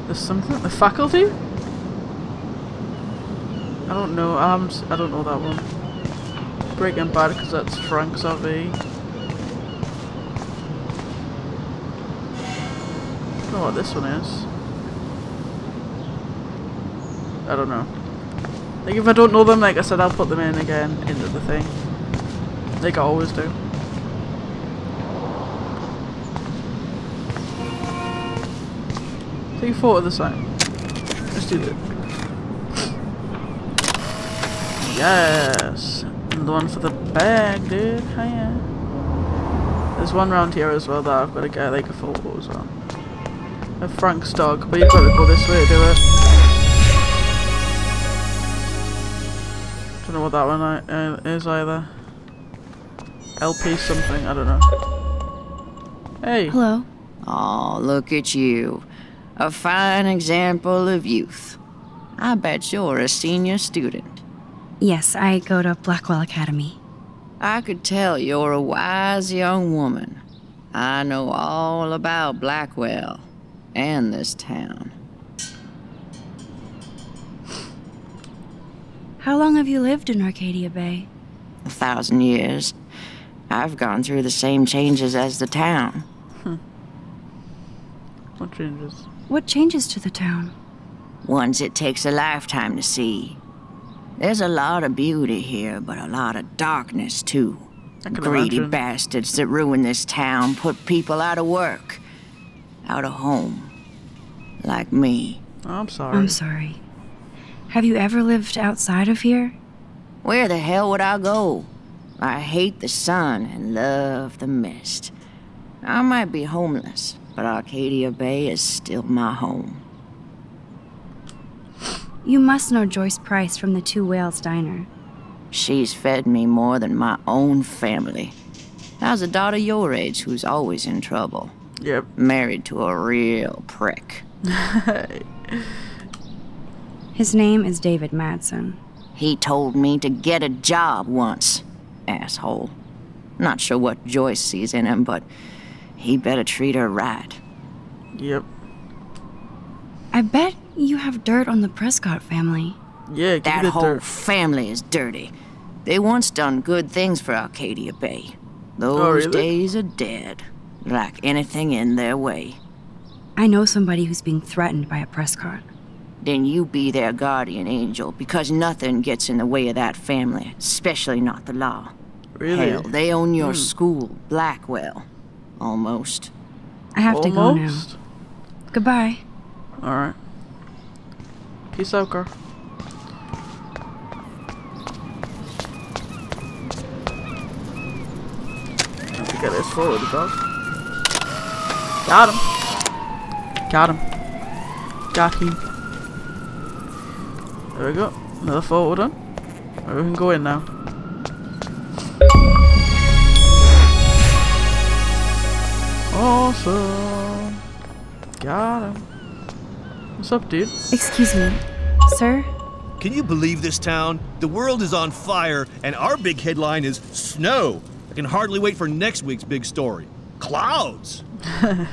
There's something? The faculty? I don't know. I, I don't know that one. Breaking Bad, because that's Frank's R V. I don't know what this one is. I don't know. Like, if I don't know them, like I said, I'll put them in again into the thing. Like I always do. Take a photo of the sign. Let's do that. Yes! And the one for the bag, dude. Hiya. There's one round here as well that I've got to get, like, a photo as well. A Frank's dog, but you've got to go this way to do it. Don't know what that one uh, is either. L P something, I don't know. Hey. Hello. Oh, look at you. A fine example of youth. I bet you're a senior student. Yes, I go to Blackwell Academy. I could tell you're a wise young woman. I know all about Blackwell and this town. How long have you lived in Arcadia Bay? A thousand years. I've gone through the same changes as the town. Hmm. What changes? What changes to the town? Ones it takes a lifetime to see. There's a lot of beauty here, but a lot of darkness, too. Greedy imagine. bastards that ruin this town put people out of work. Out of home. Like me. I'm sorry. I'm sorry. Have you ever lived outside of here? Where the hell would I go? I hate the sun and love the mist. I might be homeless, but Arcadia Bay is still my home. You must know Joyce Price from the Two Whales Diner. She's fed me more than my own family. How's a daughter your age who's always in trouble? Yep. Married to a real prick. His name is David Madsen. He told me to get a job once, asshole. Not sure what Joyce sees in him, but he better treat her right. Yep. I bet you have dirt on the Prescott family. Yeah, that whole dirt. family is dirty. They once done good things for Arcadia Bay. Those oh, really? days are dead, like anything in their way. I know somebody who's being threatened by a Prescott. Then you be their guardian angel, because nothing gets in the way of that family, especially not the law. Really? Hell, they own your mm. school, Blackwell. Almost. I have Almost? to go now. Goodbye. All right. Peace out, girl. I think I just followed the dog. Got him. Got him. Got him. There we go. Another forward done. Right, we can go in now. Awesome. Got him. What's up, dude? Excuse me, sir? Can you believe this town? The world is on fire, and our big headline is snow. I can hardly wait for next week's big story. Clouds! How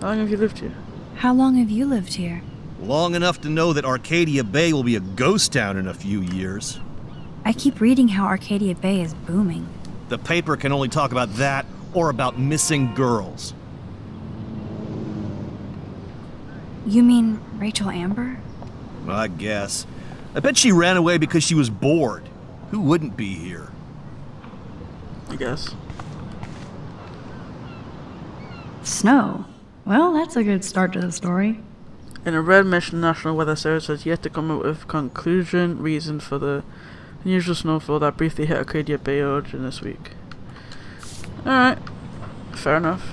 long have you lived here? How long have you lived here? Long enough to know that Arcadia Bay will be a ghost town in a few years. I keep reading how Arcadia Bay is booming. The paper can only talk about that or about missing girls. You mean Rachel Amber? I guess. I bet she ran away because she was bored. Who wouldn't be here? I guess. Snow. Well, that's a good start to the story. In a red mission, National Weather Service has yet to come up with conclusion reason for the unusual snowfall that briefly hit Arcadia Bay origin this week. Alright. Fair enough.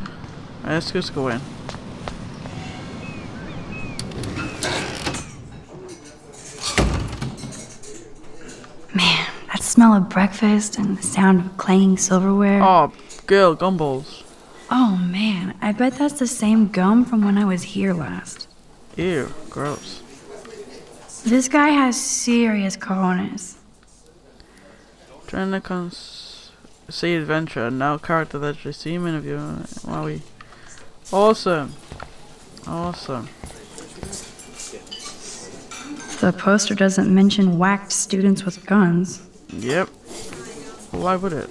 Alright, let's just go in. Man, that smell of breakfast and the sound of clanging silverware. Oh, girl, gumballs. Oh man, I bet that's the same gum from when I was here last. Ew, gross. This guy has serious cojones. Trying to cons see adventure, now character that you see many of you. Wowie. Awesome. Awesome. The poster doesn't mention whacked students with guns. Yep. Why would it?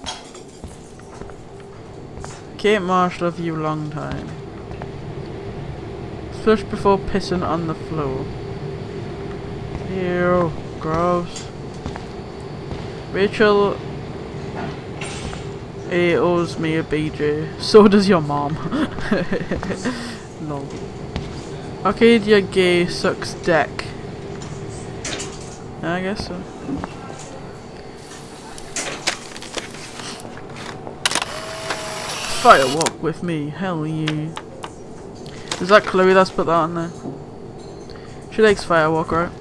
Kate Marsh, love you long time. Flush before pissing on the floor. Ew, gross. Rachel A owes me a B J. So does your mom. No. Arcadia Gay sucks deck. I guess so. Firewalk with me, hell yeah. Is that Chloe that's put that on there? She likes Firewalk, right?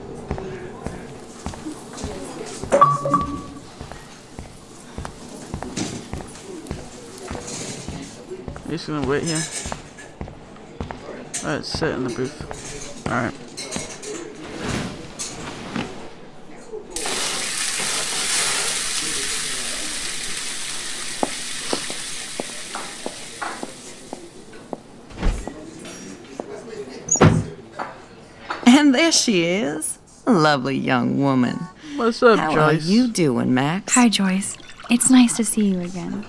I'm just gonna wait here. Alright, sit in the booth. Alright. there she is. A lovely young woman. What's up, Joyce? How are you doing, Max? Hi, Joyce. It's nice to see you again.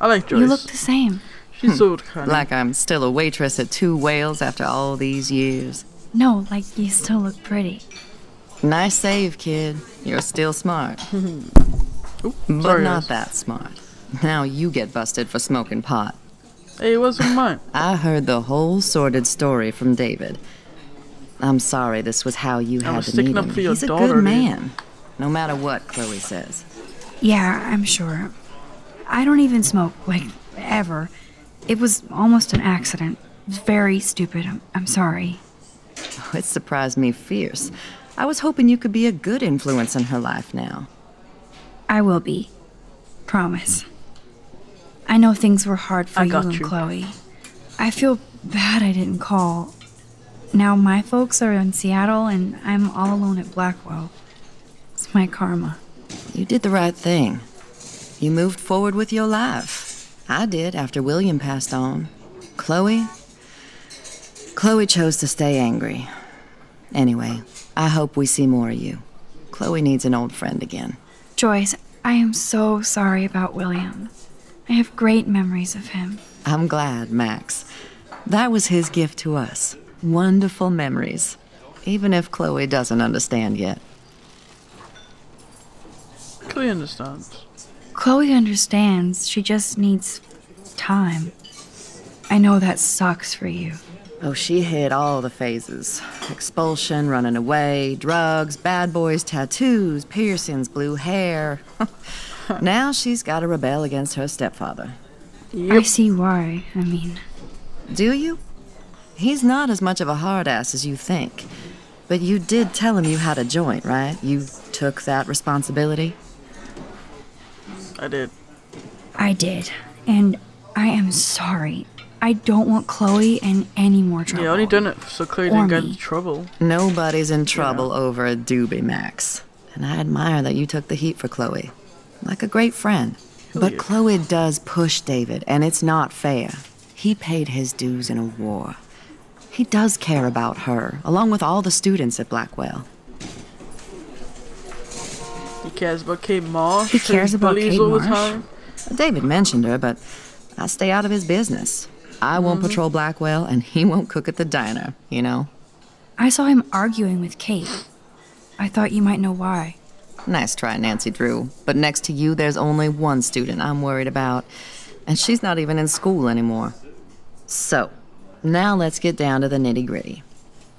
I like Joyce. You look the same. She's so kind. Like I'm still a waitress at Two Whales after all these years. No, like you still look pretty. Nice save, kid. You're still smart. Ooh, but sorry, not guys. That smart. Now you get busted for smoking pot. Hey, it wasn't mine. I heard the whole sordid story from David. I'm sorry this was how you had to meet him. He's a good man. No matter what Chloe says. Yeah, I'm sure. I don't even smoke, like, ever. It was almost an accident. It was very stupid. I'm, I'm sorry. Oh, it surprised me fierce. I was hoping you could be a good influence in her life now. I will be. Promise. I know things were hard for you and Chloe. I feel bad I didn't call. Now my folks are in Seattle and I'm all alone at Blackwell. It's my karma. You did the right thing. You moved forward with your life. I did after William passed on. Chloe? Chloe chose to stay angry. Anyway, I hope we see more of you. Chloe needs an old friend again. Joyce, I am so sorry about William. I have great memories of him. I'm glad, Max. That was his gift to us. Wonderful memories. Even if Chloe doesn't understand yet. Chloe understands. Chloe understands. She just needs time. I know that sucks for you. Oh, she hit all the phases. Expulsion, running away, drugs, bad boys, tattoos, piercings, blue hair. Now she's got to rebel against her stepfather. Yep. I see why, I mean. Do you? He's not as much of a hard ass as you think. But you did tell him you had a joint, right? You took that responsibility? I did. I did. And I am sorry. I don't want Chloe in any more trouble. Yeah, I only done it so Chloe didn't get into trouble. Nobody's in trouble yeah. over a doobie, Max. And I admire that you took the heat for Chloe. Like a great friend. Hell but yeah. Chloe does push David, and it's not fair. He paid his dues in a war. He does care about her, along with all the students at Blackwell. He cares about Kate Marsh. He cares about Kate Marsh. David mentioned her, but I stay out of his business. I won't mm-hmm. patrol Blackwell, and he won't cook at the diner, you know? I saw him arguing with Kate. I thought you might know why. Nice try, Nancy Drew. But next to you, there's only one student I'm worried about, and she's not even in school anymore. So, now let's get down to the nitty-gritty.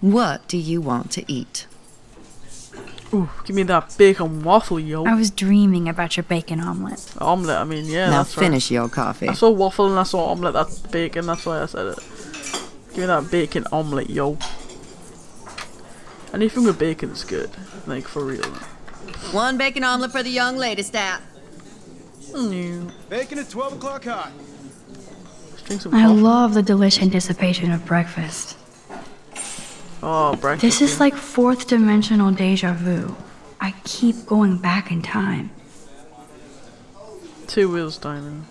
What do you want to eat? Ooh, give me that bacon waffle, yo. I was dreaming about your bacon omelet. Omelet, I mean, yeah. Now finish your coffee. I saw waffle and I saw omelet, that's bacon, that's why I said it. Give me that bacon omelet, yo. Anything with bacon is good, like for real. One bacon omelet for the young lady staff. Mm. Bacon at twelve o'clock hot. I love the delicious anticipation of breakfast. Oh, breakfast. This is like fourth dimensional deja vu. I keep going back in time. Two Wheels Diner.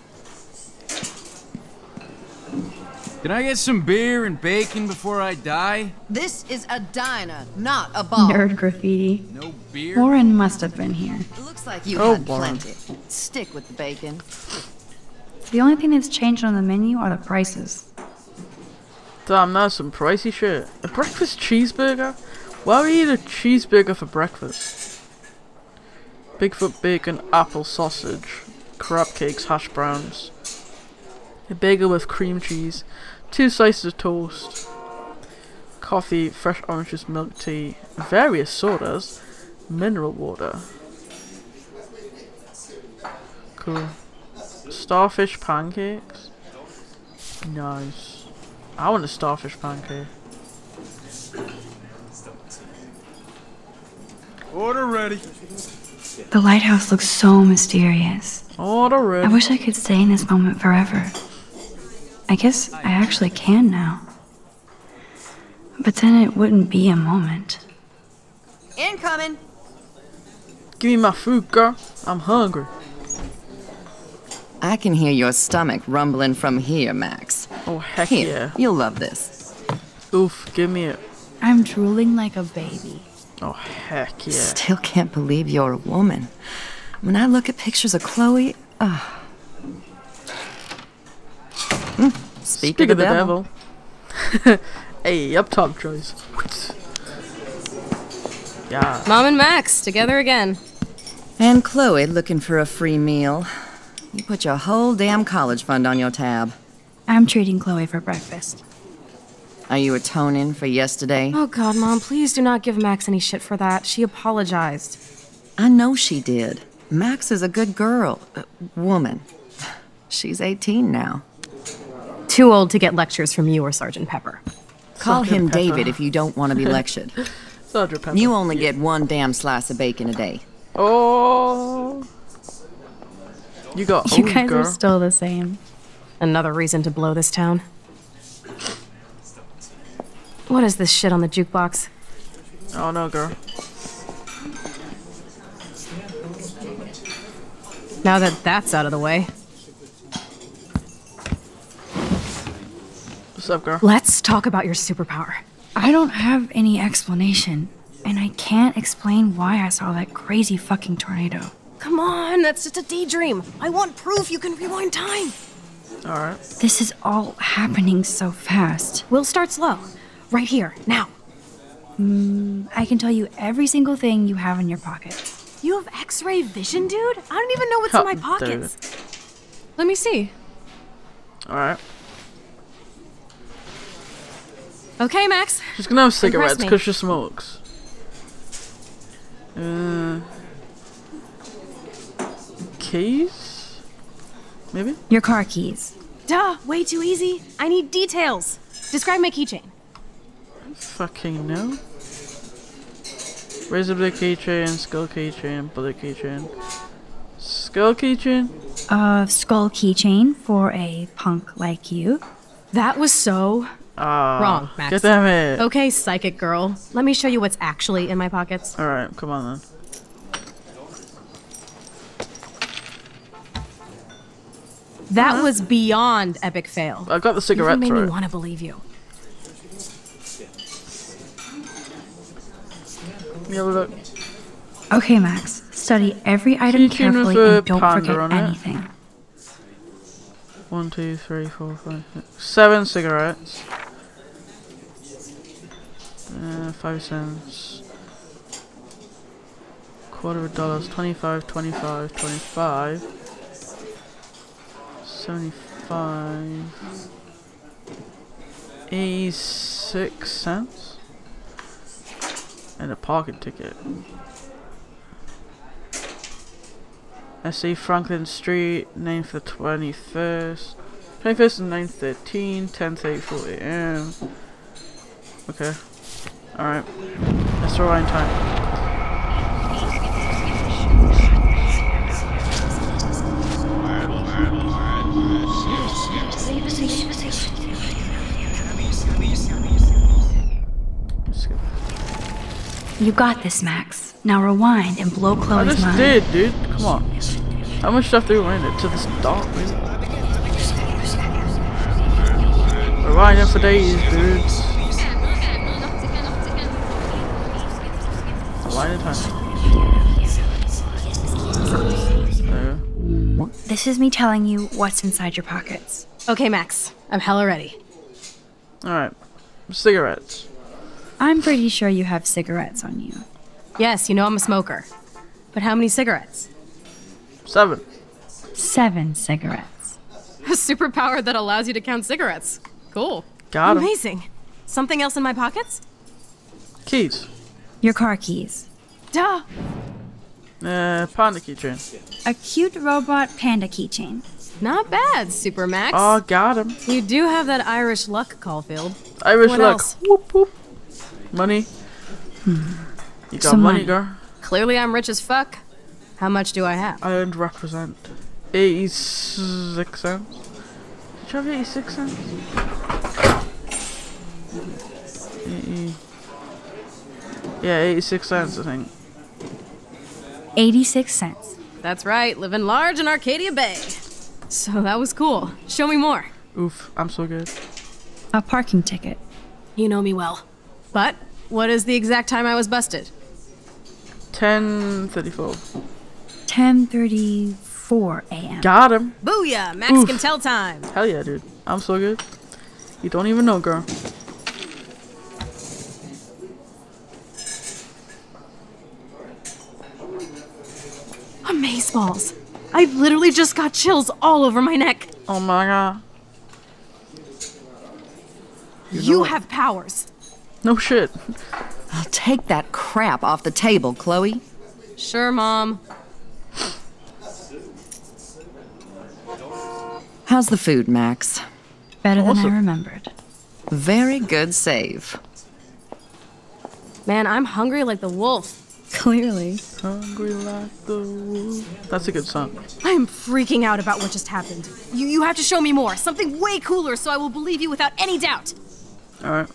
Can I get some beer and bacon before I die? This is a diner, not a bar. Nerd graffiti. No beer. Warren must have been here. Looks like you oh, had Warren. plenty. Stick with the bacon. The only thing that's changed on the menu are the prices. Damn, that's some pricey shit. A breakfast cheeseburger? Why would you eat a cheeseburger for breakfast? Bigfoot bacon, apple sausage, crab cakes, hash browns. A bagel with cream cheese, two slices of toast, coffee, fresh oranges, milk tea, various sodas, mineral water. Cool. Starfish pancakes? Nice. I want a starfish pancake. Order ready. The lighthouse looks so mysterious. Order ready. I wish I could stay in this moment forever. I guess I actually can now. But then it wouldn't be a moment. Incoming! Give me my food, girl. I'm hungry. I can hear your stomach rumbling from here, Max. Oh, heck here, yeah. You'll love this. Oof, give me it. I'm drooling like a baby. Oh, heck yeah. Still can't believe you're a woman. When I look at pictures of Chloe, ah. Mm. Speak, Speak of, of the devil. devil. Hey, up top, Joyce. Yeah. Mom and Max, together again. And Chloe looking for a free meal. You put your whole damn college fund on your tab. I'm treating Chloe for breakfast. Are you atoning for yesterday? Oh God, Mom, please do not give Max any shit for that. She apologized. I know she did. Max is a good girl. Uh, woman. She's eighteen now. Too old to get lectures from you or Sergeant Pepper. Call Sergeant him Pepper. David if you don't want to be lectured. Sergeant Pepper. You only get one damn slice of bacon a day. Oh. You got old, You guys girl. are still the same. Another reason to blow this town. What is this shit on the jukebox? Oh no, girl. Now that that's out of the way. What's up, girl? Let's talk about your superpower. I don't have any explanation, and I can't explain why I saw that crazy fucking tornado. Come on, that's just a daydream. I want proof you can rewind time. All right. This is all happening so fast. We'll start slow. Right here, now. Mm, I can tell you every single thing you have in your pocket. You have X-ray vision, dude? I don't even know what's oh, in my pockets. Dude. Let me see. All right. Okay, Max. She's gonna have cigarettes because she smokes. Uh, keys? Maybe? Your car keys. Duh, way too easy. I need details. Describe my keychain. Fucking no. Razor blade keychain, skull keychain, bullet keychain, skull keychain. Uh, skull keychain for a punk like you. That was so uh, wrong, Max. God damn it. Okay, psychic girl. Let me show you what's actually in my pockets. All right, come on then. That huh? was beyond epic fail. I got the cigarette. You even made me want to believe you. Look. Okay, Max. Study every item Keychain carefully and don't forget anything. It. One, two, three, four, five, six, seven cigarettes. Uh, five cents. Quarter of dollars. Twenty-five, twenty-five, twenty-five. Seventy-five. Eighty-six cents. And a parking ticket. I see Franklin Street, named for the twenty-first. twenty-first and nine thirteen, ten thirty-four A M Okay. Alright. That's the right time. You got this, Max. Now rewind and blow Chloe's mind. I just mind. did, dude. Come on. How much stuff do we rewind it to this dog? Rewind it for days, dude. Rewind it time. This is me telling you what's inside your pockets. Okay, Max. I'm hella ready. All right. Cigarettes. I'm pretty sure you have cigarettes on you. Yes, you know I'm a smoker. But how many cigarettes? Seven. Seven cigarettes. A superpower that allows you to count cigarettes. Cool. Got him. Amazing. Something else in my pockets? Keys. Your car keys. Duh. Uh, panda keychain. A cute robot panda keychain. Not bad, Super Max. Oh, got him. You do have that Irish luck, Caulfield. Irish what luck. Else? Whoop, whoop. Money. Hmm. You got Some money, money, girl. Clearly, I'm rich as fuck. How much do I have? I don't represent eighty-six cents. Did you have eighty-six cents? eighty. Yeah, eighty-six cents, I think. eighty-six cents. That's right. Living large in Arcadia Bay. So that was cool. Show me more. Oof, I'm so good. A parking ticket. You know me well. But What is the exact time I was busted? ten thirty-four. ten thirty-four a m Got him. Booyah! Max Oof. Can tell time. Hell yeah, dude. I'm so good. You don't even know, girl. Amazeballs. I literally just got chills all over my neck. Oh my god. You, know you have powers. No shit. I'll take that crap off the table, Chloe. Sure, Mom. How's the food, Max? Better than awesome. I remembered. Very good save. Man, I'm hungry like the wolf. Clearly. Hungry like the wolf. That's a good song. I'm freaking out about what just happened. You you have to show me more. Something way cooler so I will believe you without any doubt. Alright.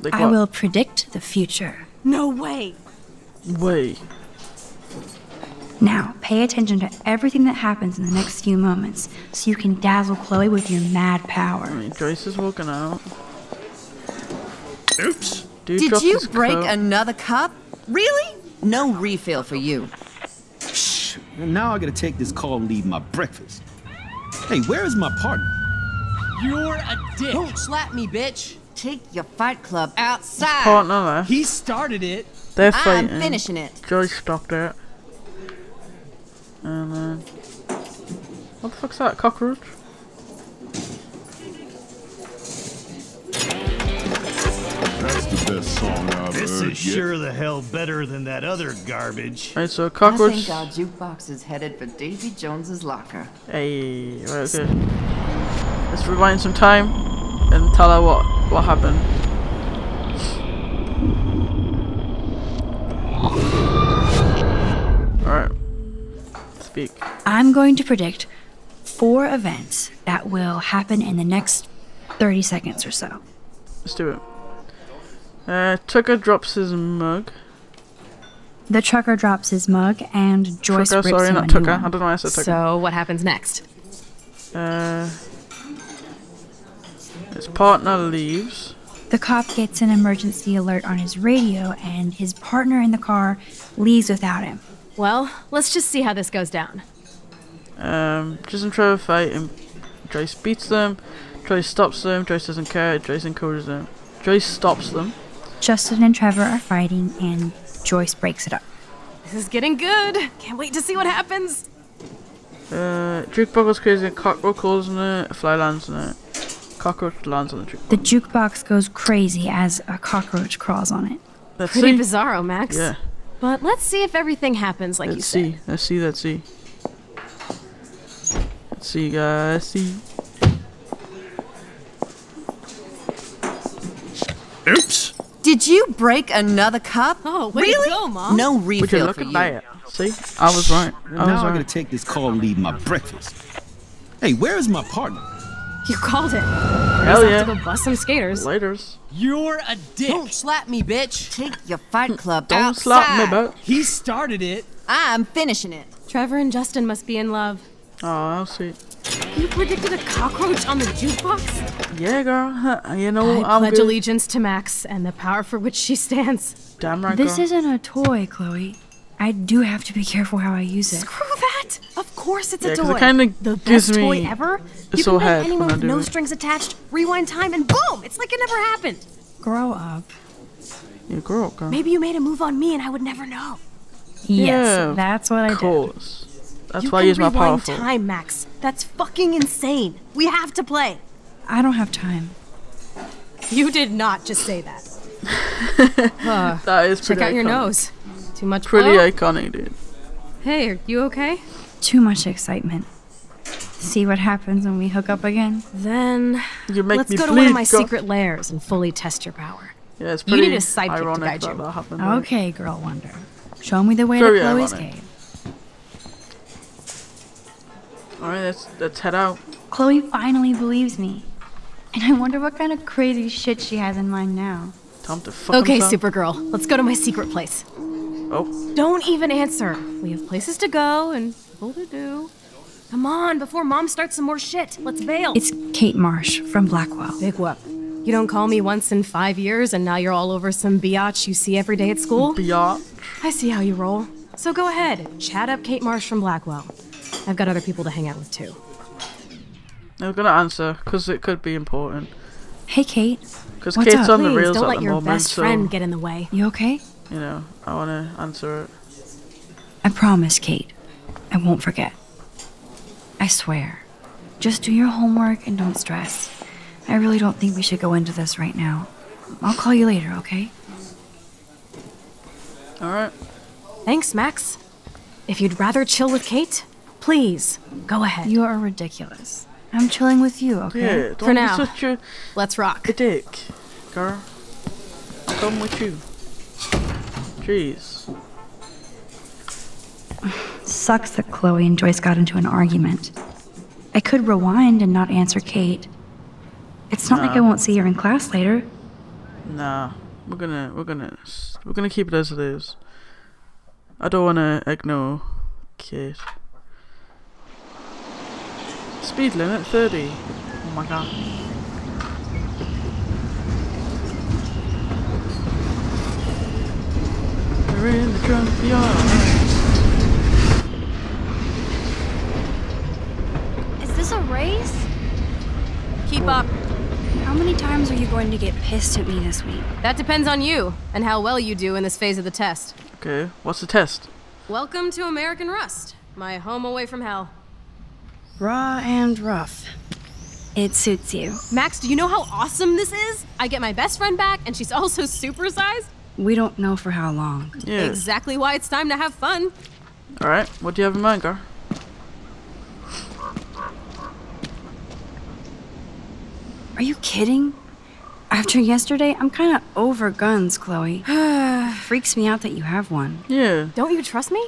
Like I will predict the future. No way. Way. Now, pay attention to everything that happens in the next few moments so you can dazzle Chloe with your mad power. I mean, Joyce is walking out. Oops. Dude, did you break cup. Another cup? Really? No refill for you. Shh. Now I gotta take this call and leave my breakfast. Hey, where is my partner? You're a dick. Don't slap me, bitch. Take your fight club outside. Partner, he started it. They're fighting. I'm finishing it. Joyce stopped it. And then... What the fuck's that? Cockroach? That's the best song I've this heard. This is sure the hell better than that other garbage. Alright, so cockroach. I think our jukebox is headed for Davy Jones's locker. Hey, right, okay. Let's rewind some time and tell her what what happened. Alright. Speak. I'm going to predict four events that will happen in the next thirty seconds or so. Let's do it. Uh, Tucker drops his mug. The trucker drops his mug and Joyce Trucker, rips sorry, him not Tucker. I don't know why I said Tucker. So what happens next? Uh, his partner leaves. The cop gets an emergency alert on his radio and his partner in the car leaves without him. Well, let's just see how this goes down. Um, Joyce and Trevor fight and Joyce beats them. Joyce stops them. Joyce doesn't care. Joyce encourages them. Joyce stops them. Justin and Trevor are fighting, and Joyce breaks it up. This is getting good. Can't wait to see what happens. Uh, jukebox goes crazy. Cockroach rolls in it. A fly lands in it. Cockroach lands on the jukebox. The jukebox goes crazy as a cockroach crawls on it. Let's Pretty see. Bizarro, Max. Yeah. But let's see if everything happens like let's you see. said. Let's see. Let's see. Let's see, guys. See. Oops. Did you break another cup? Oh, way really? To go, Mom. No refill for you. See, I was right. I now was I'm right. gonna take this call and leave my breakfast. Hey, where is my partner? You called it. Hell yeah. Have to go bust some skaters. Laters. You're a dick. Don't slap me, bitch. Take your fight club Don't outside. slap me, bitch. He started it. I'm finishing it. Trevor and Justin must be in love. Oh, I'll see. You predicted a cockroach on the jukebox? Yeah, girl. Huh. You know, I I'm pledge good. allegiance to Max and the power for which she stands. Damn right, This girl. isn't a toy, Chloe. I do have to be careful how I use it. Screw that! Of course it's yeah, a toy. It kinda the gives best me toy ever. You so can bang anyone with no it. strings attached, rewind time, and boom! It's like it never happened. Grow up. Yeah, grow up, girl. Maybe you made a move on me and I would never know. Yes, yeah, that's what I course. did. That's you why I use my powerful time, Max. That's fucking insane. We have to play. I don't have time. You did not just say that. uh, that is pretty. Check out iconic. your nose. Too much. Pretty blow? iconic, dude. Hey, are you okay? Too much excitement. See what happens when we hook up again. Then you make let's me go bleed, to one of my girl. secret lairs and fully test your power. Yeah, it's pretty. You need a sidekick to guide that you. That happened, okay, right? Girl Wonder. Show me the way very to Chloe's ironic. cave. Alright, let's, let's head out. Chloe finally believes me. And I wonder what kind of crazy shit she has in mind now. Time to fuck Okay, himself. Supergirl. Let's go to my secret place. Oh. Don't even answer. We have places to go and people to do. Come on, before Mom starts some more shit. Let's bail. It's Kate Marsh from Blackwell. Big whoop. You don't call me once in five years, and now you're all over some biatch you see every day at school? Biatch? I see how you roll. So go ahead, chat up Kate Marsh from Blackwell. I've got other people to hang out with, too. I'm gonna answer, because it could be important. Hey, Kate. Because Kate's up? on Please, the reels don't at let the your moment, best friend so, get in the way. You okay? You know, I want to answer it. I promise, Kate. I won't forget. I swear. Just do your homework and don't stress. I really don't think we should go into this right now. I'll call you later, okay? Alright. Thanks, Max. If you'd rather chill with Kate, please, go ahead. You are ridiculous. I'm chilling with you, okay? Yeah, don't For now, be such a let's rock. A dick, girl. I'll come with you. Jeez. Sucks that Chloe and Joyce got into an argument. I could rewind and not answer Kate. It's not nah. like I won't see her in class later. Nah, we're gonna, we're gonna, we're gonna keep it as it is. I don't wanna ignore Kate. Speed limit thirty. Oh my god. We're in the drunk yard. Is this a race? Keep up. How many times are you going to get pissed at me this week? That depends on you and how well you do in this phase of the test. Okay, what's the test? Welcome to American Rust, my home away from hell. Raw and rough. It suits you. Max, do you know how awesome this is? I get my best friend back and she's also supersized. We don't know for how long. Yeah. Exactly why it's time to have fun. Alright, what do you have in mind, Gar? Are you kidding? After yesterday, I'm kind of over guns, Chloe. Freaks me out that you have one. Yeah. Don't you trust me?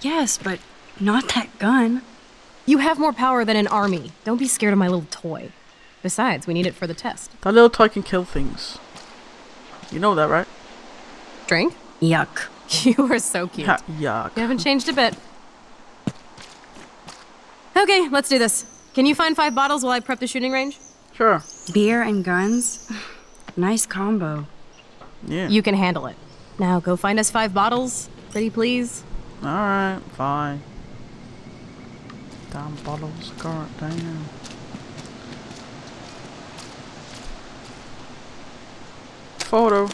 Yes, but not that gun. You have more power than an army. Don't be scared of my little toy. Besides, we need it for the test. That little toy can kill things. You know that, right? Drink? Yuck. You are so cute. Ha, yuck. You haven't changed a bit. Okay, let's do this. Can you find five bottles while I prep the shooting range? Sure. Beer and guns? Nice combo. Yeah. You can handle it. Now go find us five bottles, pretty please. Alright, fine. Damn bottles, god damn. Photo.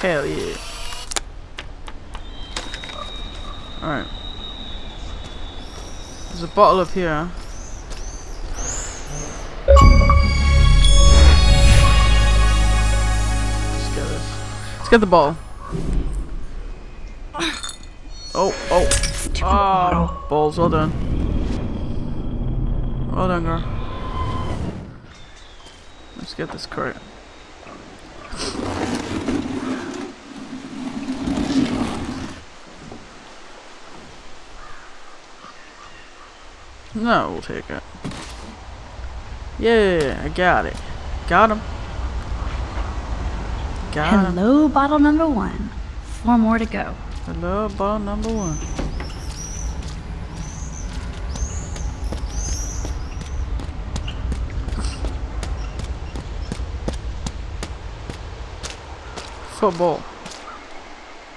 Hell yeah. Alright. There's a bottle up here. Let's get the ball. Oh, oh. Oh, balls. Well done. Well done, girl. Let's get this correct. No, we'll take it. Yeah, I got it. Got him. Got Hello, him. bottle number one. Four more to go. Hello, bottle number one. Football.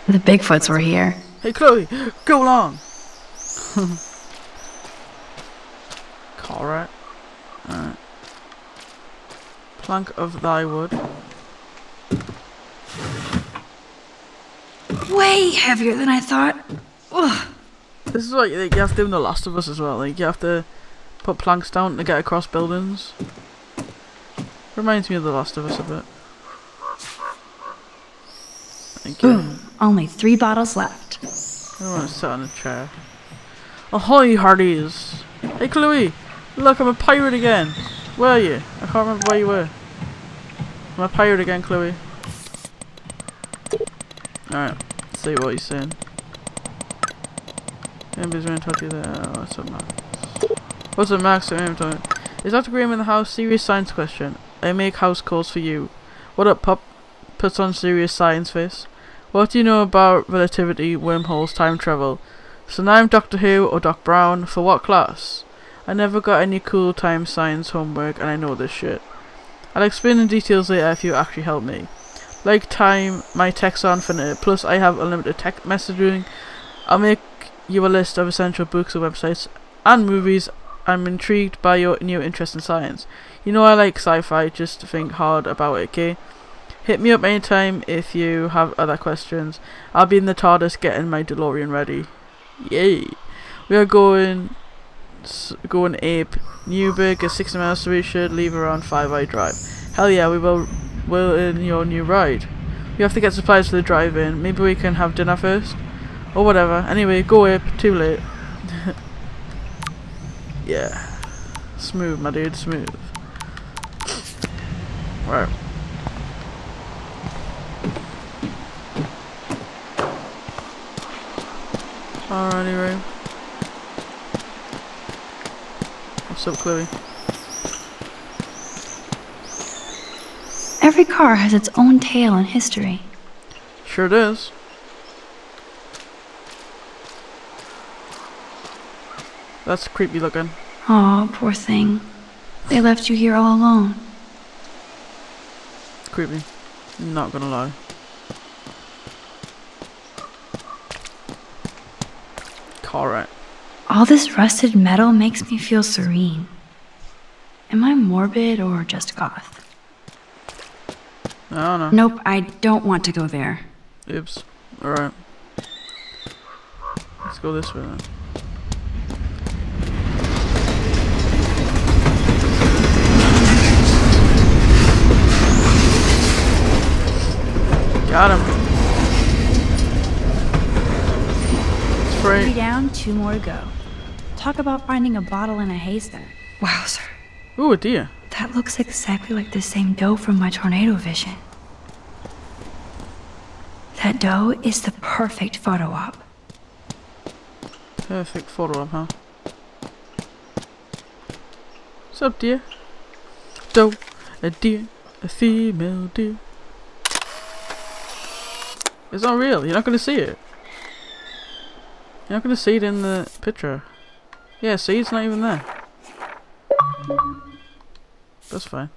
The Bigfoots were here. Hey, Chloe, go along. All right. All right. Plank of thy wood. Way heavier than I thought. Ugh. This is what you have to do in The Last of Us as well. Like, you have to put planks down to get across buildings. Reminds me of The Last of Us a bit. Thank you. Ooh, only three bottles left. I don't want to sit on a chair. Ahoy, hearties! Hey, Chloe! Look, I'm a pirate again! Where are you? I can't remember where you were. I'm a pirate again, Chloe. Alright, let's see what he's saying. Amber's around to you there. Oh, what's up, Max? What's up, Max? I'm talking. Is Doctor Graham in the house? Serious science question. I make house calls for you. What up, pup? Puts on serious science face. What do you know about relativity, wormholes, time travel? So now I'm Doctor Who or Doc Brown. For what class? I never got any cool time science homework and I know this shit. I'll explain the details later if you actually help me. Like time, my texts are infinite, plus I have unlimited text messaging. I'll make you a list of essential books and websites and movies. I'm intrigued by your new interest in science. You know I like sci-fi, just think hard about it, okay? Hit me up anytime if you have other questions. I'll be in the TARDIS getting my DeLorean ready. Yay! We are going... going ape. Newburgh is sixty miles, so we should leave around five hour drive. Hell yeah, we will... will in your new ride. We have to get supplies for the drive-in. Maybe we can have dinner first? Or whatever. Anyway, go ape. Too late. Yeah. Smooth, my dude. Smooth. Right. Alrighty, Ray. What's up, Chloe? Every car has its own tale and history. Sure does. That's creepy looking. Oh, poor thing. They left you here all alone. It's creepy. Not gonna lie. Car wreck. All this rusted metal makes me feel serene. Am I morbid or just goth? I don't know. Nope, I don't want to go there. Oops. Alright. Let's go this way then. Got him. It's free. Three down, two more to go. Talk about finding a bottle in a haystack. Wow, sir. Ooh, dear. That looks exactly like the same doe from my tornado vision. That doe is the perfect photo op. Perfect photo op, huh? What's up, dear? Doe, a deer, a female deer. It's not real. You're not going to see it. You're not going to see it in the picture. Yeah, see? It's not even there. That's fine.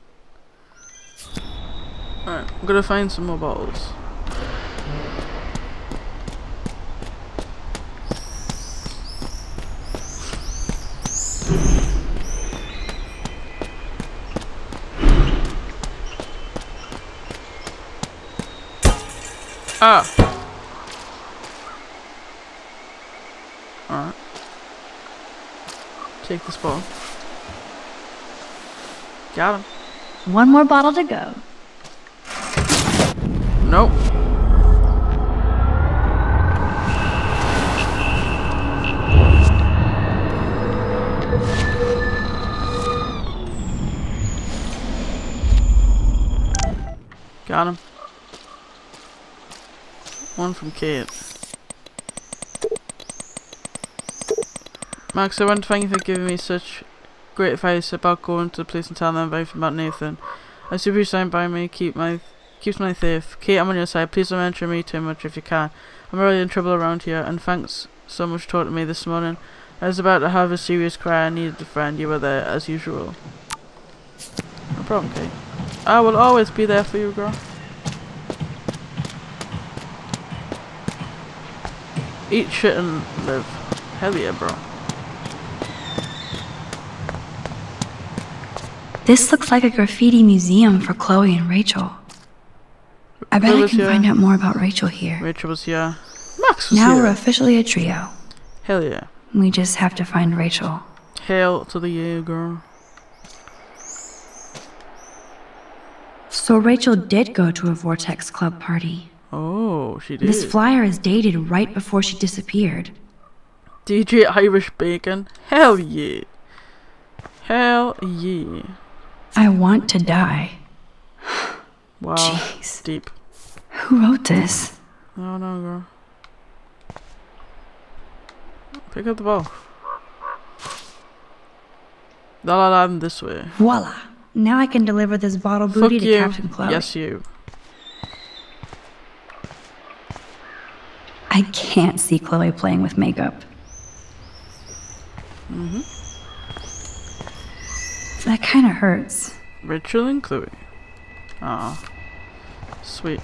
Alright, I'm going to find some more bottles. Ah! Alright. Take this bottle. Got him. One more bottle to go. Nope. Got him. One from Kate. Max, I want to thank you for giving me such great advice about going to the police and telling them everything about Nathan. I super you signed by me, keep my keeps my thief. Kate, I'm on your side. Please don't mention me too much if you can. I'm already in trouble around here, and thanks so much for talking to me this morning. I was about to have a serious cry. I needed a friend. You were there as usual. No problem, Kate. I will always be there for you, girl. Eat shit and live. Hell yeah, bro. This looks like a graffiti museum for Chloe and Rachel. I bet I can find out more about Rachel here. Rachel was here. Max was here. Now we're officially a trio. Hell yeah. We just have to find Rachel. Hail to the yeah, girl. So Rachel did go to a Vortex Club party. Oh, she did. This flyer is dated right before she disappeared. D J Irish Bacon? Hell yeah. Hell yeah. I want to die. Wow. Jeez. Deep. Who wrote this? No, no, girl. Pick up the ball. La la la, this way. Voila. Now I can deliver this bottle booty Fuck to you. Captain Chloe. Yes, you. I can't see Chloe playing with makeup. Mm-hmm. kind of hurts. Rachel and Chloe. Oh, sweet.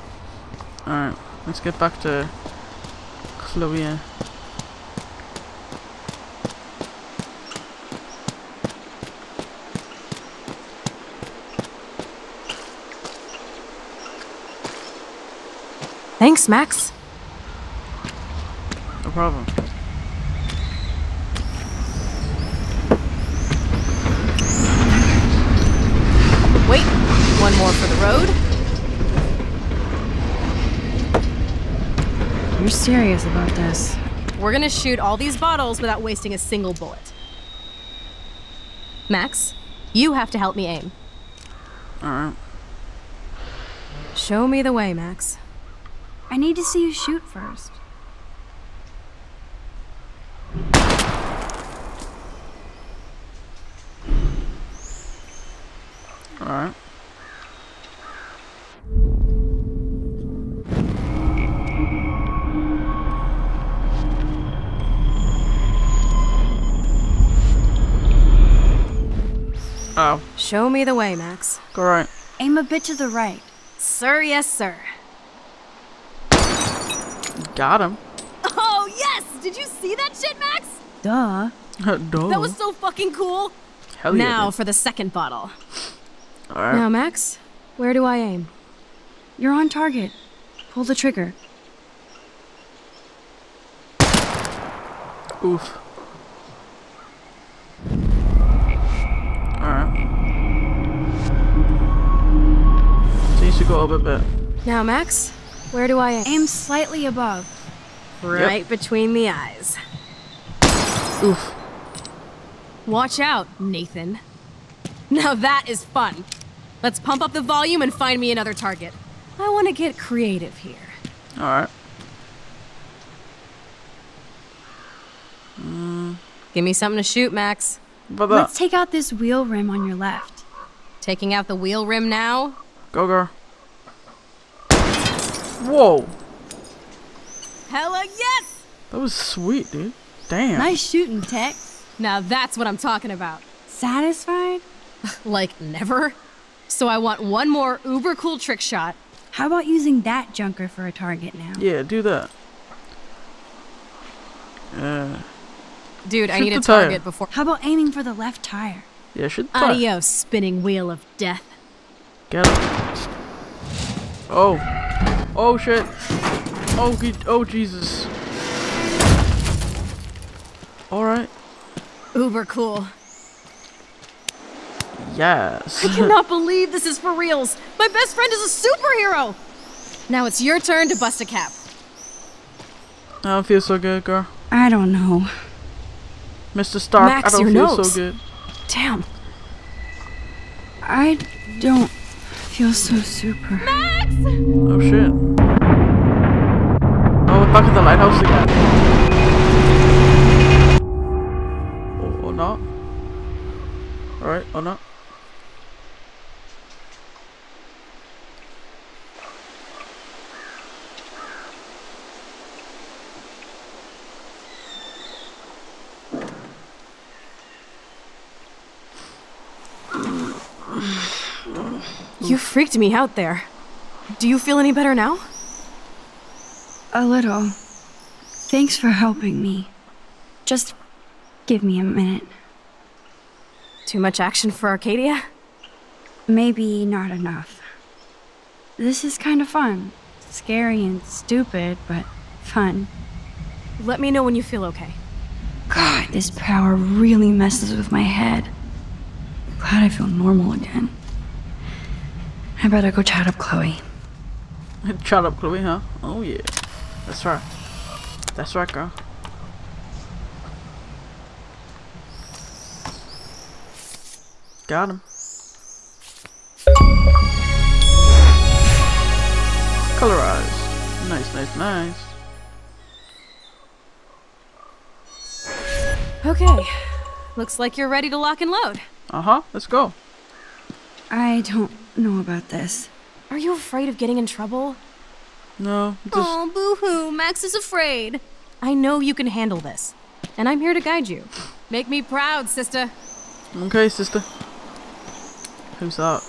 Alright, let's get back to Chloe. Thanks, Max. No problem. Wait, one more for the road. You're serious about this. We're gonna shoot all these bottles without wasting a single bullet. Max, you have to help me aim. Alright. Show me the way, Max. I need to see you shoot first. Alright. Oh. Show me the way, Max. Go right. Aim a bit to the right. Sir, yes, sir. Got him. Oh, yes! Did you see that shit, Max? Duh. Duh. That was so fucking cool. Hell yeah. Now for the second bottle. All right. Now, Max, where do I aim? You're on target. Pull the trigger. Oof. All right. So you should go up a bit. Now, Max. Where do I aim? Aim slightly above. Right yep. between the eyes. Oof. Watch out, Nathan. Now that is fun. Let's pump up the volume and find me another target. I want to get creative here. All right. Mm. Give me something to shoot, Max. But let's take out this wheel rim on your left. Taking out the wheel rim now? Go, girl. Whoa. Hella yes! That was sweet, dude. Damn. Nice shooting, Tech. Now that's what I'm talking about. Satisfied? Like never. So I want one more uber cool trick shot. How about using that junker for a target now? Yeah, do that. Uh, dude, I need a target before... How about aiming for the left tire? Yeah, shoot the tire. Adios, spinning wheel of death. Get him. Oh. Oh shit! Oh, oh Jesus! All right. Uber cool. Yes. I cannot believe this is for reals. My best friend is a superhero. Now it's your turn to bust a cap. I don't feel so good, girl. I don't know. Mister Stark, Max, I don't feel nose. so good. Damn. I don't feel so super. Max! Oh shit. Oh, we're back at the lighthouse again. Or, or not. Alright, or not. You freaked me out there. Do you feel any better now? A little. Thanks for helping me. Just give me a minute. Too much action for Arcadia? Maybe not enough. This is kind of fun. Scary and stupid, but fun. Let me know when you feel okay. God, this power really messes with my head. Glad I feel normal again. I better go chat up Chloe. Chat up Chloe, huh? Oh yeah. That's right. That's right, girl. Got him. Colorized. Nice, nice, nice. Okay. Looks like you're ready to lock and load. Uh-huh. Let's go. I don't know about this. Are you afraid of getting in trouble? No. Just... Oh, boo-hoo. Max is afraid. I know you can handle this. And I'm here to guide you. Make me proud, sister. Okay, sister. Who's that?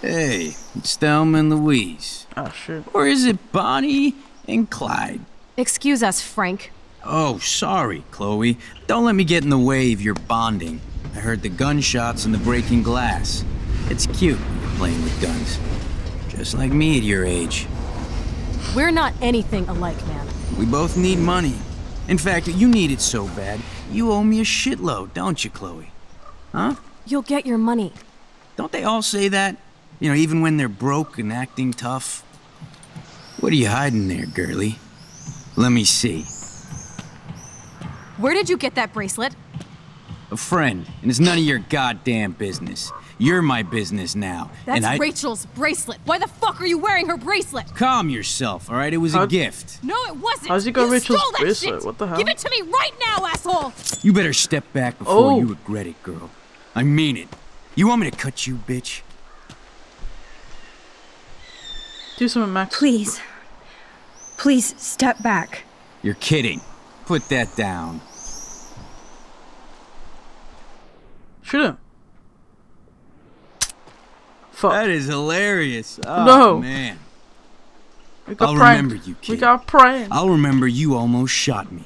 Hey, it's Thelma and Louise. Oh, shit. Or is it Bonnie and Clyde? Excuse us, Frank. Oh, sorry, Chloe. Don't let me get in the way of your bonding. I heard the gunshots and the breaking glass. It's cute when you're playing with guns. Just like me at your age. We're not anything alike, man. We both need money. In fact, you need it so bad, you owe me a shitload, don't you, Chloe? Huh? You'll get your money. Don't they all say that? You know, even when they're broke and acting tough. What are you hiding there, girlie? Let me see. Where did you get that bracelet? A friend, and it's none of your goddamn business. You're my business now. That's and I... Rachel's bracelet. Why the fuck are you wearing her bracelet? Calm yourself, all right? It was How'd... a gift. No, it wasn't. How's he got you Rachel's bracelet? What the hell? Give it to me right now, asshole. You better step back before oh. you regret it, girl. I mean it. You want me to cut you, bitch? Do something, Max. Please. Please step back. You're kidding. Put that down. Shoot him. Fuck. That is hilarious. Oh, no. man. I'll pranked. remember you, kid. We got pranked. I'll remember you almost shot me.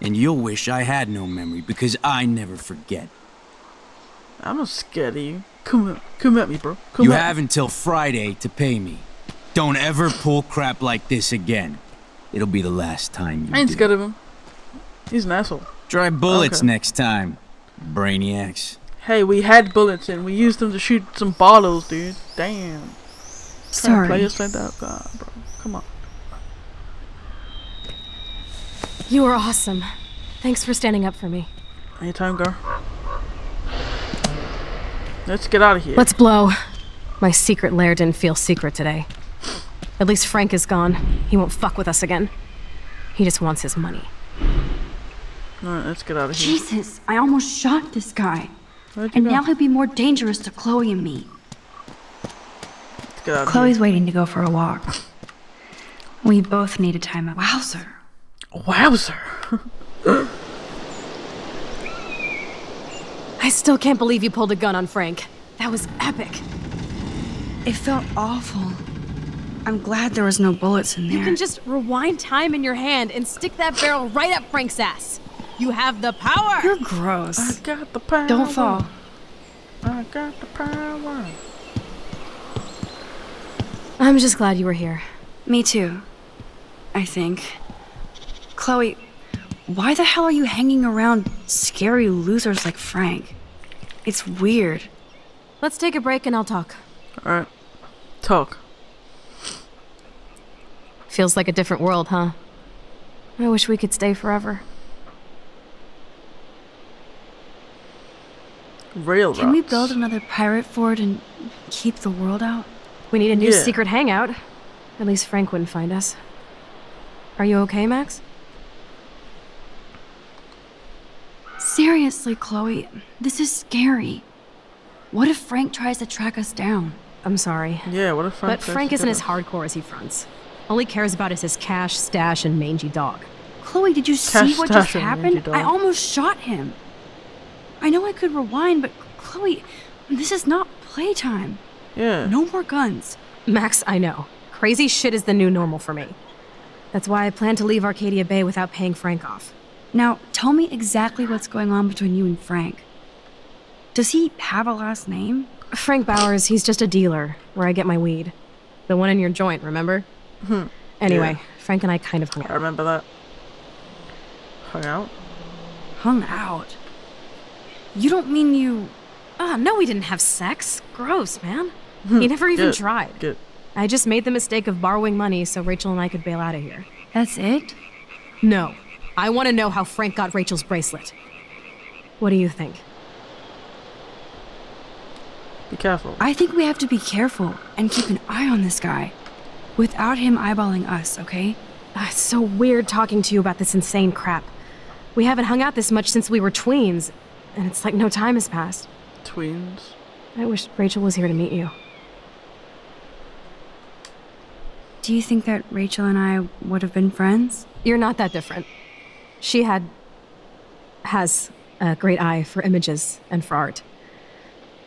And you'll wish I had no memory because I never forget. I'm not scared of you. Come at, come at me, bro. Come you at have me. until Friday to pay me. Don't ever pull crap like this again. It'll be the last time you I ain't do. scared of him. He's an asshole. Try bullets okay. next time. Brainiacs. Hey, we had bullets and we used them to shoot some bottles, dude. Damn. Sorry. Players like that, God, bro. Come on. You are awesome. Thanks for standing up for me. Anytime, girl. Let's get out of here. Let's blow. My secret lair didn't feel secret today. At least Frank is gone. He won't fuck with us again. He just wants his money. Alright, let's get out of here. Jesus, I almost shot this guy. And now he'll be more dangerous to Chloe and me. Let's get out of Chloe's here. waiting to go for a walk. We both need a time out. Wowzer. Wowzer. I still can't believe you pulled a gun on Frank. That was epic. It felt awful. I'm glad there was no bullets in there. You can just rewind time in your hand and stick that barrel right up Frank's ass. You have the power. You're gross. I got the power. Don't fall. I got the power. I'm just glad you were here. Me too. I think. Chloe, why the hell are you hanging around scary losers like Frank? It's weird. Let's take a break and I'll talk. All right. Talk. Feels like a different world, huh? I wish we could stay forever. Real Can we build another pirate fort and keep the world out? We need a new yeah. secret hangout. At least Frank wouldn't find us. Are you okay, Max? Seriously, Chloe, this is scary. What if Frank tries to track us down? I'm sorry. Yeah, what if Frank But Frank isn't as hardcore as he fronts. All he cares about is his cash, stash, and mangy dog. Chloe, did you cash, see what just happened? I almost shot him. I know I could rewind, but Chloe, this is not playtime. Yeah. No more guns. Max, I know. Crazy shit is the new normal for me. That's why I plan to leave Arcadia Bay without paying Frank off. Now, tell me exactly what's going on between you and Frank. Does he have a last name? Frank Bowers, he's just a dealer, where I get my weed. The one in your joint, remember? Hmm. Anyway, yeah. Frank and I kind of hung out. I remember that. Hung out? Hung out? You don't mean you... Ah, oh, no, we didn't have sex. Gross, man. He never even Good. tried. Good. I just made the mistake of borrowing money so Rachel and I could bail out of here. That's it? No. I want to know how Frank got Rachel's bracelet. What do you think? Be careful. I think we have to be careful and keep an eye on this guy. Without him eyeballing us, okay? Uh, it's so weird talking to you about this insane crap. We haven't hung out this much since we were tweens. And it's like no time has passed. Twins. I wish Rachel was here to meet you. Do you think that Rachel and I would have been friends? You're not that different. She had... has a great eye for images and for art.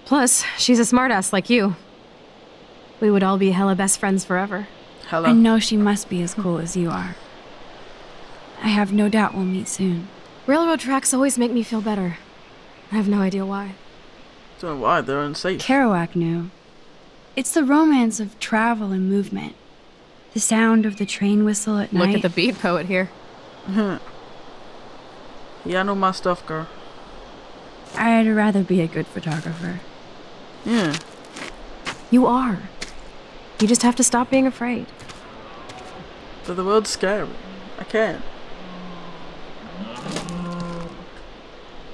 Plus, she's a smartass like you. We would all be hella best friends forever. Hello. I know she must be as cool as you are. I have no doubt we'll meet soon. Railroad tracks always make me feel better. I have no idea why. Don't know why, they're unsafe. Kerouac knew. It's the romance of travel and movement. The sound of the train whistle at night. Look at the beat poet here. Yeah, I know my stuff, girl. I'd rather be a good photographer. Yeah. You are. You just have to stop being afraid. But the world's scary. I can't.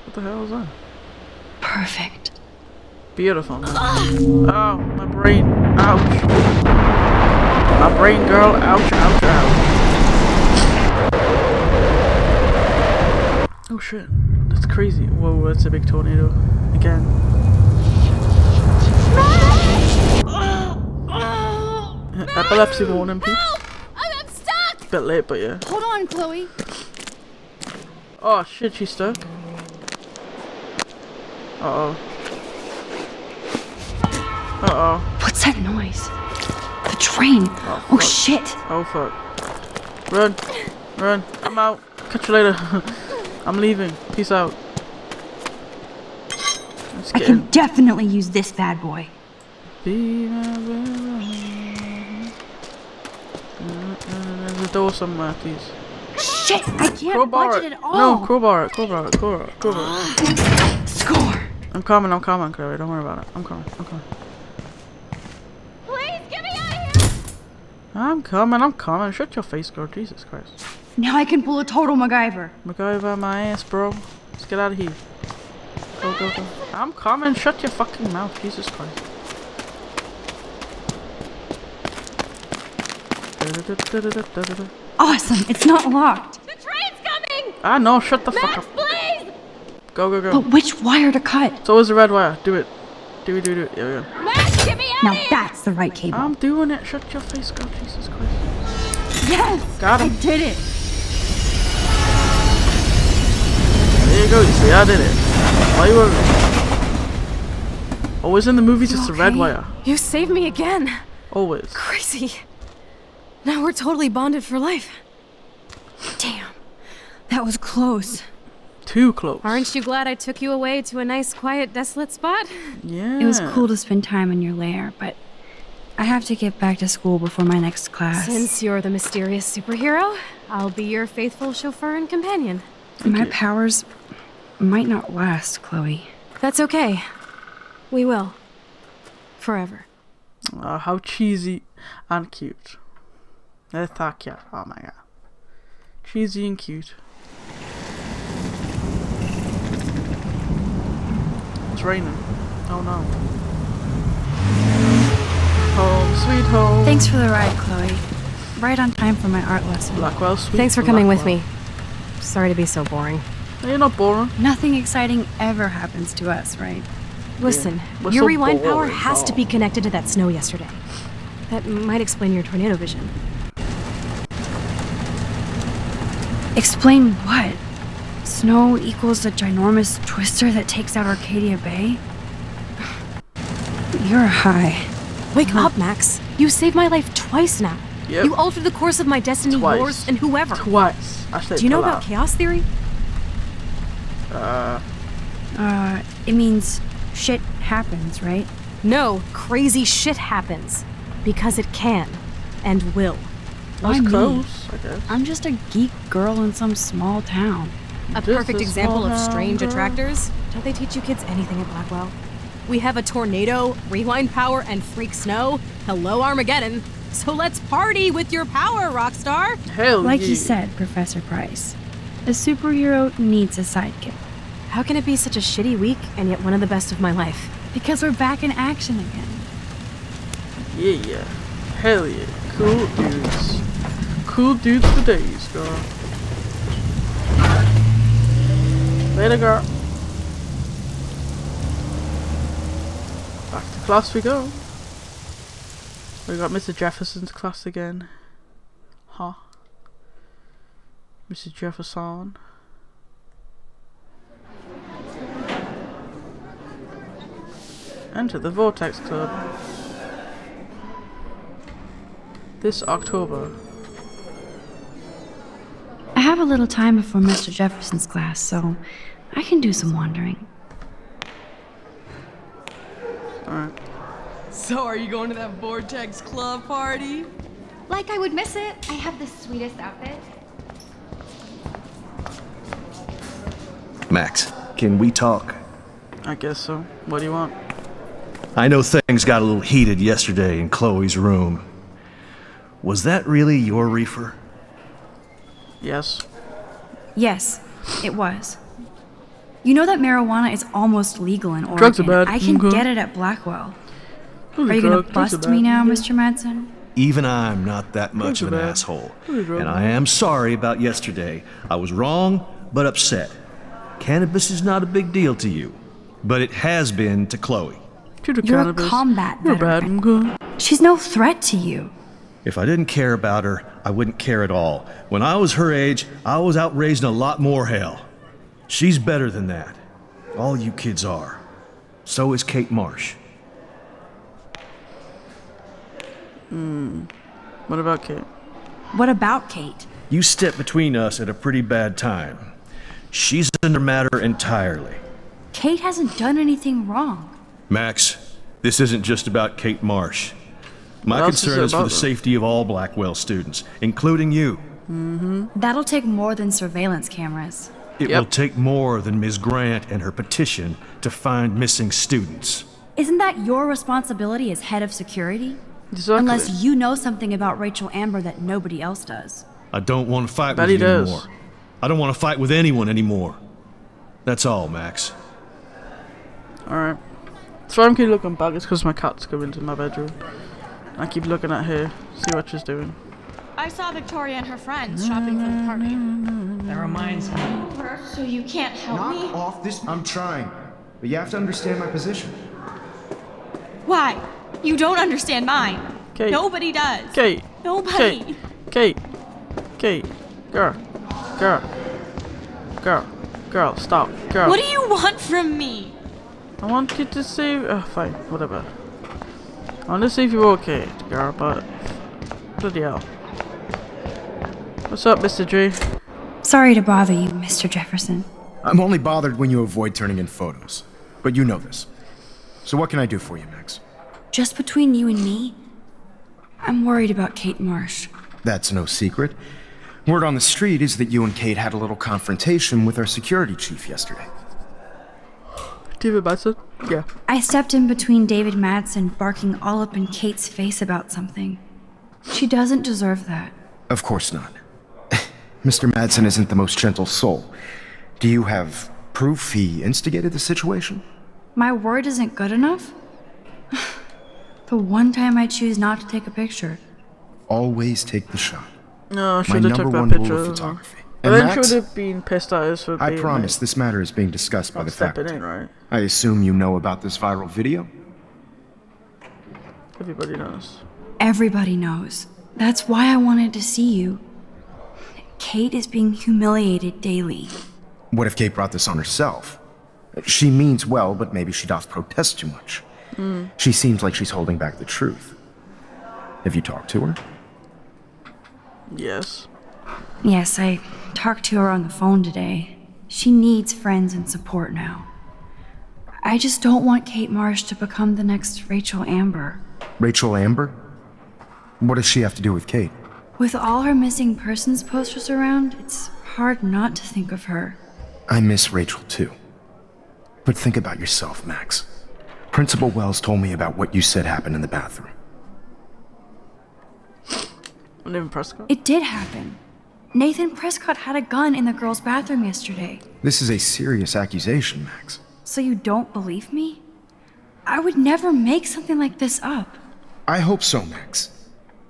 What the hell is that? Perfect. Beautiful. Oh, my brain. Ouch. My brain, girl. Ouch, ouch, ouch. Oh, shit. That's crazy. Whoa, that's a big tornado. Again. Epilepsy warning, please. I'm, I'm stuck! Bit late, but yeah. Hold on, Chloe. Oh shit, she's stuck. Uh oh. Uh oh. What's that noise? The train. Oh, oh shit. Oh fuck. Run. Run. I'm out. Catch you later. I'm leaving. Peace out. I can definitely use this bad boy. Be my There's a door somewhere, please. Shit! I can't crowbar watch it. it at all. No, crowbar it, crowbar it, crowbar it, crowbar it. Score! I'm coming, I'm coming, Chloe. Don't worry about it. I'm coming, I'm coming. Please get me out of here! I'm coming, I'm coming. Shut your face, girl. Jesus Christ. Now I can pull a total MacGyver. MacGyver my ass, bro. Let's get out of here. Go, go, go. I'm coming. Shut your fucking mouth. Jesus Christ. Awesome! It's not locked. The train's coming! I know, shut the Max, fuck up. Please! Go, go, go. But which wire to cut? It's always the red wire. Do it. Do it, do it. There we go. Max, get me out now here. That's the right cable. I'm doing it. Shut your face, girl. Jesus Christ. Yes! Got him. I did it. There you go. You see, I did it. Why were you? Always in the movies, it's okay. The red wire. You saved me again. Always. Crazy. Now we're totally bonded for life. Damn, that was close. Too close. Aren't you glad I took you away to a nice, quiet, desolate spot? Yeah. It was cool to spend time in your lair, but I have to get back to school before my next class. Since you're the mysterious superhero, I'll be your faithful chauffeur and companion. Thank my you. Powers might not last, Chloe. That's okay. We will. Forever. Oh, how cheesy and cute. They're that cute. Oh my god. Cheesy and cute. It's raining. Oh no. Home, sweet home. Thanks for the ride, Chloe. Right on time for my art lesson. Blackwell, sweet. Thanks for coming Blackwell. with me. Sorry to be so boring. No, you're not boring. Nothing exciting ever happens to us, right? Listen, yeah. your so rewind boring. power has oh. to be connected to that snow yesterday. That might explain your tornado vision. Explain what? Snow equals a ginormous twister that takes out Arcadia Bay? You're high. Wake huh. up, Max. You saved my life twice now. Yep. You altered the course of my destiny, twice. yours, and whoever. Twice. I said Do you know about out. chaos theory? Uh. Uh, it means shit happens, right? No, crazy shit happens. Because it can. And will. That's close. I guess. I'm just a geek girl in some small town. A perfect example of strange attractors. Don't they teach you kids anything at Blackwell? We have a tornado, rewind power, and freak snow. Hello, Armageddon. So let's party with your power, Rockstar. Hell yeah. Like he said, Professor Price, a superhero needs a sidekick. How can it be such a shitty week and yet one of the best of my life? Because we're back in action again. Yeah, yeah. Hell yeah. Cool dudes. Cool dudes for days, girl. Later, girl. Back to class we go. We got Mister Jefferson's class again. Huh. Mister Jefferson. Enter the Vortex Club this October. I have a little time before Mister Jefferson's class, so I can do some wandering. Alright. So are you going to that Vortex Club party? Like I would miss it. I have the sweetest outfit. Max, can we talk? I guess so. What do you want? I know things got a little heated yesterday in Chloe's room. Was that really your reefer? Yes. Yes, it was. You know that marijuana is almost legal in Oregon. Drugs are bad. I can mm-hmm. get it at Blackwell. Are you going to bust me now, Mister Madsen? Even I'm not that much of an asshole. And I am sorry about yesterday. I was wrong, but upset. Cannabis is not a big deal to you, but it has been to Chloe. You're a combat veteran. She's no threat to you. If I didn't care about her, I wouldn't care at all. When I was her age, I was out raising a lot more hell. She's better than that. All you kids are. So is Kate Marsh. Hmm. What about Kate? What about Kate? You stepped between us at a pretty bad time. She's in her matter entirely. Kate hasn't done anything wrong. Max, this isn't just about Kate Marsh. My concern is for the safety of all Blackwell students, including you. Mm-hmm. That'll take more than surveillance cameras. It yep. will take more than Miz Grant and her petition to find missing students. Isn't that your responsibility as head of security? Exactly. Unless you know something about Rachel Amber that nobody else does. I don't want to fight but with you does. anymore. I don't want to fight with anyone anymore. That's all, Max. Alright. So I'm keep looking back. It's because my cat's come into my bedroom. I keep looking at her, see what she's doing. I saw Victoria and her friends shopping for the party. That reminds me. Over, so you can't help Knock me? Knock off this. I'm trying, but you have to understand my position. Why? You don't understand mine. Kate. Nobody does. Kate. Nobody. Kate. Kate. Kate. Girl. Girl. Girl. Girl. Stop. Girl. What do you want from me? I want you to save. Oh, fine. Whatever. I want to see if you're okay, girl, but. Bloody hell. What's up, Mister G? Sorry to bother you, Mister Jefferson. I'm only bothered when you avoid turning in photos. But you know this. So what can I do for you, Max? Just between you and me, I'm worried about Kate Marsh. That's no secret. Word on the street is that you and Kate had a little confrontation with our security chief yesterday. David Madsen? Yeah. I stepped in between David Madsen barking all up in Kate's face about something. She doesn't deserve that. Of course not. Mister Madsen isn't the most gentle soul. Do you have proof he instigated the situation? My word isn't good enough? The one time I choose not to take a picture. Always take the shot. No, I should have took that picture. Photography. And then she would have been pissed at us for being I promise like, this matter is being discussed by the faculty. In, right? I assume you know about this viral video? Everybody knows. Everybody knows. That's why I wanted to see you. Kate is being humiliated daily. What if Kate brought this on herself? She means well, but maybe she doth protest too much. Mm. She seems like she's holding back the truth. Have you talked to her? Yes. Yes, I talked to her on the phone today. She needs friends and support now. I just don't want Kate Marsh to become the next Rachel Amber. Rachel Amber? What does she have to do with Kate? With all her missing persons posters around, it's hard not to think of her. I miss Rachel too. But think about yourself, Max. Principal Wells told me about what you said happened in the bathroom. Nathan Prescott? It did happen. Nathan Prescott had a gun in the girls' bathroom yesterday. This is a serious accusation, Max. So you don't believe me? I would never make something like this up. I hope so, Max.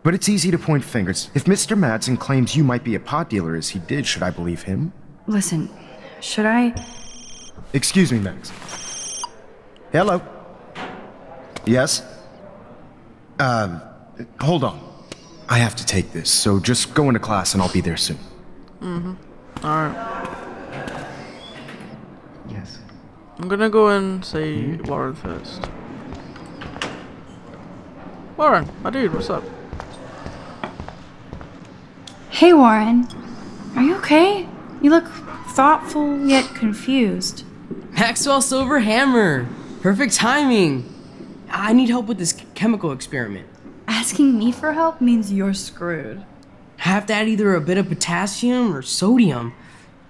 But it's easy to point fingers. If Mister Madsen claims you might be a pot dealer as he did, should I believe him? Listen, should I? Excuse me, Max. Hello. Yes? Um, hold on. I have to take this, so just go into class and I'll be there soon. Mm-hmm. Alright. Yes. I'm gonna go and say Warren first. Warren, my dude, what's up? Hey, Warren. Are you okay? You look thoughtful yet confused. Maxwell Silver Hammer! Perfect timing! I need help with this chemical experiment. Asking me for help means you're screwed. I have to add either a bit of potassium or sodium.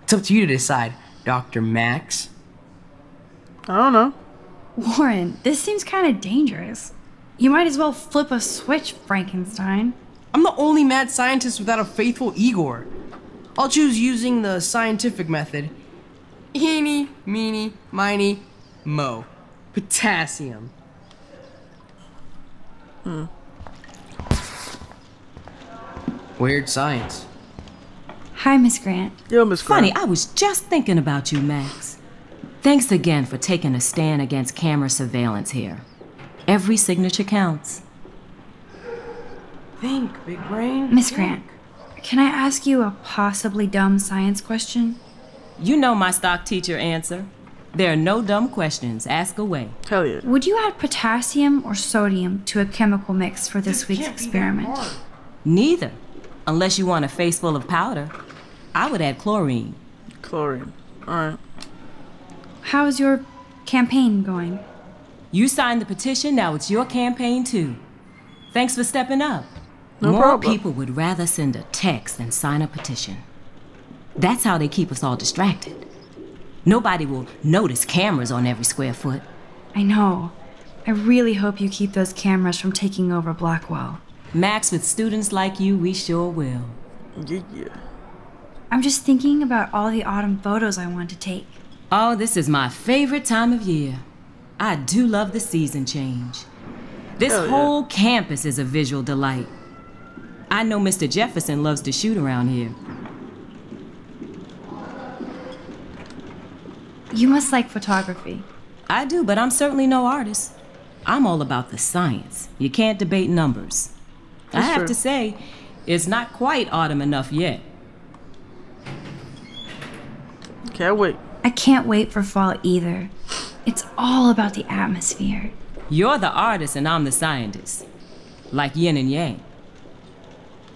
It's up to you to decide, Doctor Max. I don't know. Warren, this seems kind of dangerous. You might as well flip a switch, Frankenstein. I'm the only mad scientist without a faithful Igor. I'll choose using the scientific method. Eeny, meeny, miny, mo. Potassium. Hmm. Weird science. Hi, Miss Grant. Yo, Miss Grant. Funny, I was just thinking about you, Max. Thanks again for taking a stand against camera surveillance here. Every signature counts. Think, big brain. Miss Grant, can I ask you a possibly dumb science question? You know my stock teacher answer. There are no dumb questions. Ask away. Hell yeah. Would you add potassium or sodium to a chemical mix for this, this week's experiment? Neither. Unless you want a face full of powder. I would add chlorine. Chlorine. Alright. How's your campaign going? You signed the petition, now it's your campaign too. Thanks for stepping up. No More problem. people would rather send a text than sign a petition. That's how they keep us all distracted. Nobody will notice cameras on every square foot. I know. I really hope you keep those cameras from taking over Blackwell. Max, with students like you, we sure will. Yeah, yeah. I'm just thinking about all the autumn photos I want to take. Oh, this is my favorite time of year. I do love the season change. This Hell whole yeah. campus is a visual delight. I know Mister Jefferson loves to shoot around here. You must like photography. I do, but I'm certainly no artist. I'm all about the science. You can't debate numbers. That's I have true. to say, it's not quite autumn enough yet. Can't wait. I can't wait for fall either. It's all about the atmosphere. You're the artist and I'm the scientist. Like yin and yang.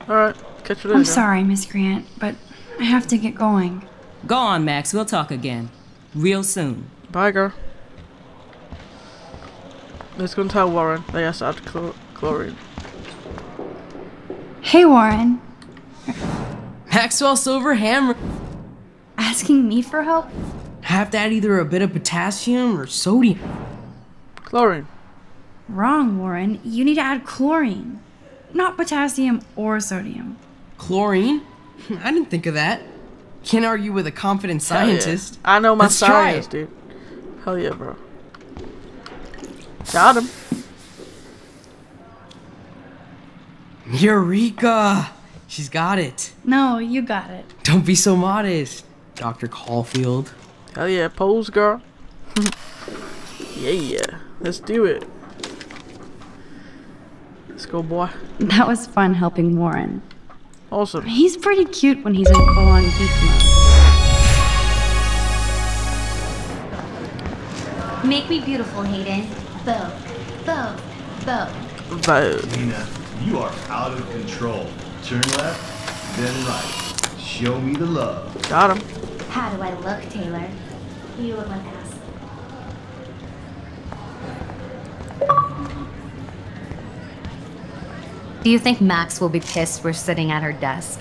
Alright, catch you later. I'm sorry, Miss Grant, but I have to get going. Go on, Max. We'll talk again. Real soon. Bye, girl. Let's go and tell Warren they have to add chlor chlorine. Hey, Warren. Maxwell Silver Hammer. Asking me for help? I have to add either a bit of potassium or sodium. Chlorine. Wrong, Warren. You need to add chlorine. Not potassium or sodium. Chlorine? I didn't think of that. Can't argue with a confident scientist. Yeah. I know my Let's science, dude. Hell yeah, bro. Got him. Eureka! She's got it. No, you got it. Don't be so modest, Doctor Caulfield. Hell yeah, pose, girl. yeah, yeah. Let's do it. Let's go, boy. That was fun helping Warren. Awesome. He's pretty cute when he's in full-on geek mode. Make me beautiful, Hayden. Vogue, vogue, vogue. Vogue. Nina, you are out of control. Turn left, then right. Show me the love. Got him. How do I look, Taylor? You look like ass. Do you think Max will be pissed we're sitting at her desk?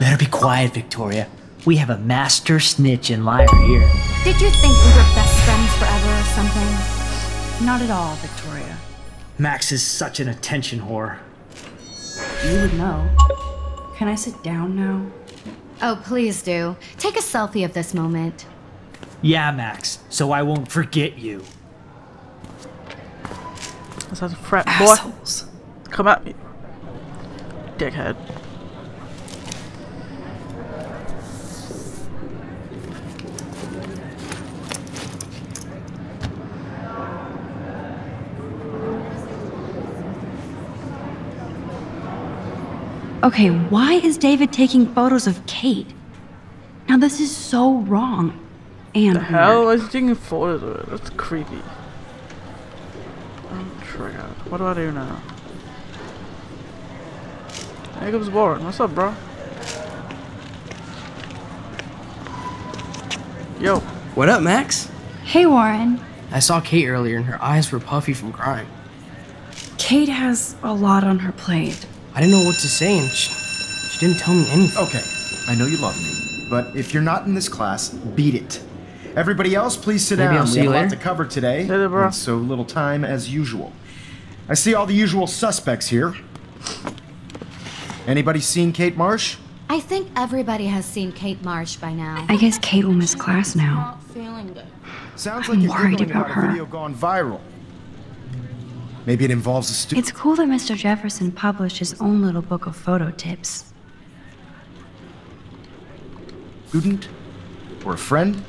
Better be quiet, Victoria. We have a master snitch and liar here. Did you think we were best friends forever or something? Not at all, Victoria. Max is such an attention whore. You would know. Can I sit down now? Oh, please do. Take a selfie of this moment. Yeah, Max, so I won't forget you. That's how to fret, boy. Assholes. Come at me, dickhead. Okay, why is David taking photos of Kate? Now this is so wrong. And the hell is he taking photos of it? That's creepy. I'm triggered. What do I do now? Here comes Warren. What's up, bro? Yo. What up, Max? Hey, Warren. I saw Kate earlier and her eyes were puffy from crying. Kate has a lot on her plate. I didn't know what to say and she, she didn't tell me anything. Okay, I know you love me, but if you're not in this class, beat it. Everybody else, please sit down. We have a lot to cover today, and so little time as usual. I see all the usual suspects here. Anybody seen Kate Marsh? I think everybody has seen Kate Marsh by now. I guess Kate will miss class now. Not feeling good. Sounds I'm like you're worried about her. A video gone viral. Maybe it involves a student. It's cool that Mister Jefferson published his own little book of photo tips. Student or a friend?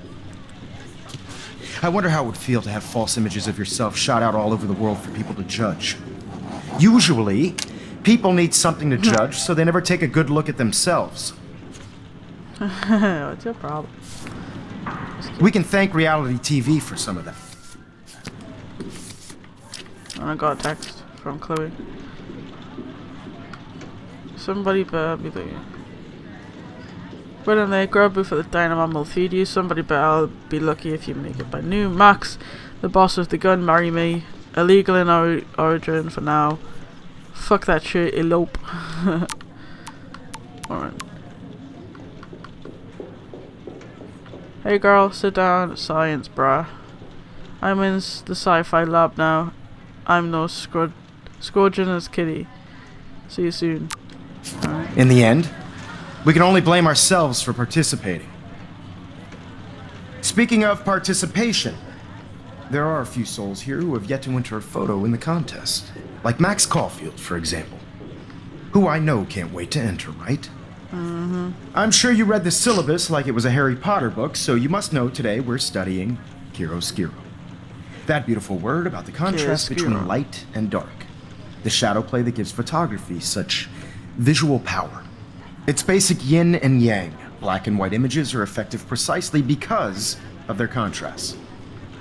I wonder how it would feel to have false images of yourself shot out all over the world for people to judge. Usually, people need something to judge, so they never take a good look at themselves. What's your problem? We can thank reality T V for some of that. And I got a text from Chloe. Somebody better be there. When and they grab booth at the Dynamon will feed you. Somebody better be lucky if you make it by noon. Max, the boss with the gun, marry me. Illegal in our origin for now. Fuck that shit, elope. Alright. Hey girl, sit down. Science, bruh. I'm in the sci-fi lab now. I'm no scrud- scourging as kitty. See you soon. Right. In the end, we can only blame ourselves for participating. Speaking of participation, there are a few souls here who have yet to enter a photo in the contest. Like Max Caulfield, for example, who I know can't wait to enter, right? Mm-hmm. I'm sure you read the syllabus like it was a Harry Potter book, so you must know today we're studying chiaroscuro. That beautiful word about the contrast between light and dark. The shadow play that gives photography such visual power. It's basic yin and yang. Black and white images are effective precisely because of their contrast.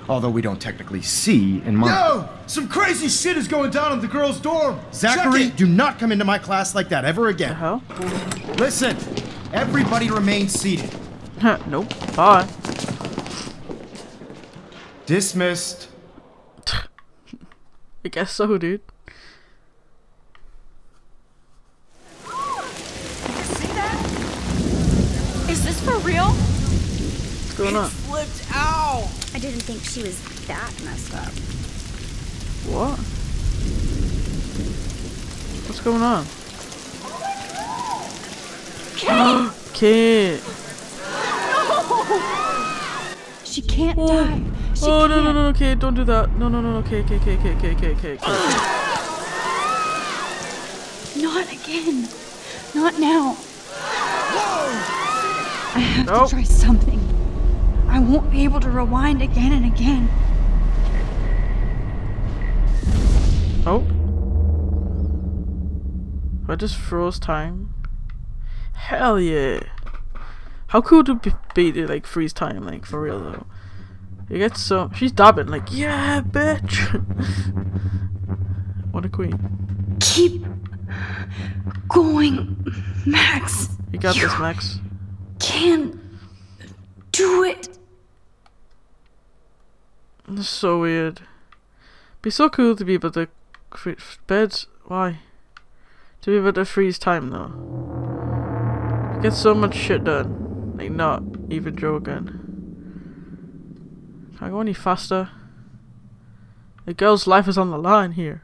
Although we don't technically see in mind. Yo! Some crazy shit is going down in the girls' dorm! Zachary, do not come into my class like that ever again. Uh-huh. Listen, everybody remain seated. Nope. Bye. Dismissed. I guess so, dude. You see that? Is this for real? What's going on? It flipped out. I didn't think she was that messed up. What? What's going on? Oh Kate! No! She can't oh. die. She oh no no no no Kate, don't do that. No no no no Kate Kate Kate Kate Kate Kate Kate. Not again. Not now. Whoa. I have nope. to try something. I won't be able to rewind again and again. Oh. I just froze time. Hell yeah. How cool to be to like freeze time, like for real though. You get so she's dabbing like yeah bitch. What a queen. Keep going, Max. You got you this, Max. Can do it. That's so weird. Be so cool to be able to beds. Why? To be able to freeze time though. Get so much shit done. Like not even joking. Can I go any faster? The girl's life is on the line here.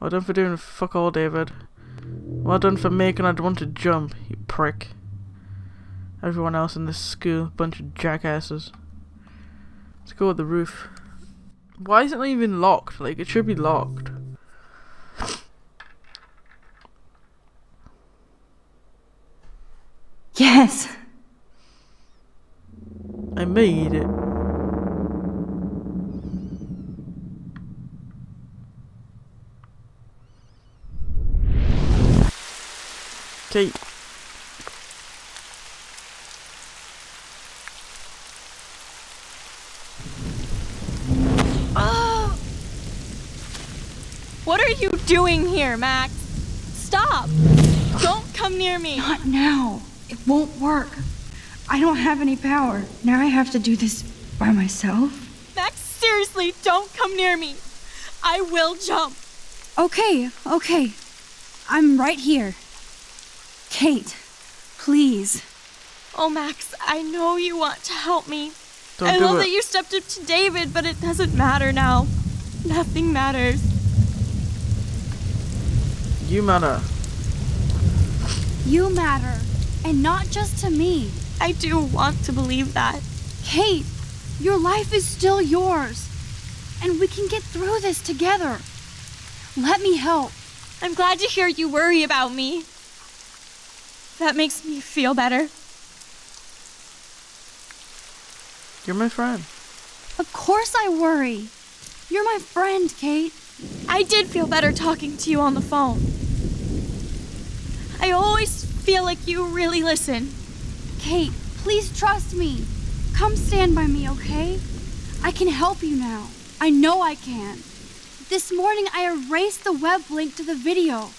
Well done for doing fuck all, David. Well done for making I'd want to jump, you prick. Everyone else in this school, bunch of jackasses. Let's go with the roof. Why isn't it even locked? Like, it should be locked. Yes. I made it. Kate. What are you doing here, Max? Stop! Don't come near me! Not now. It won't work. I don't have any power. Now I have to do this by myself. Max, seriously, don't come near me. I will jump. Okay, okay. I'm right here. Kate, please. Oh, Max, I know you want to help me. Don't I do love it. that you stepped up to David, but it doesn't matter now. Nothing matters. You matter. You matter, and not just to me. I do want to believe that. Kate, your life is still yours, and we can get through this together. Let me help. I'm glad to hear you worry about me. That makes me feel better. You're my friend. Of course I worry. You're my friend, Kate. I did feel better talking to you on the phone. I always feel like you really listen. Kate, please trust me. Come stand by me, okay? I can help you now. I know I can. This morning I erased the web link to the video.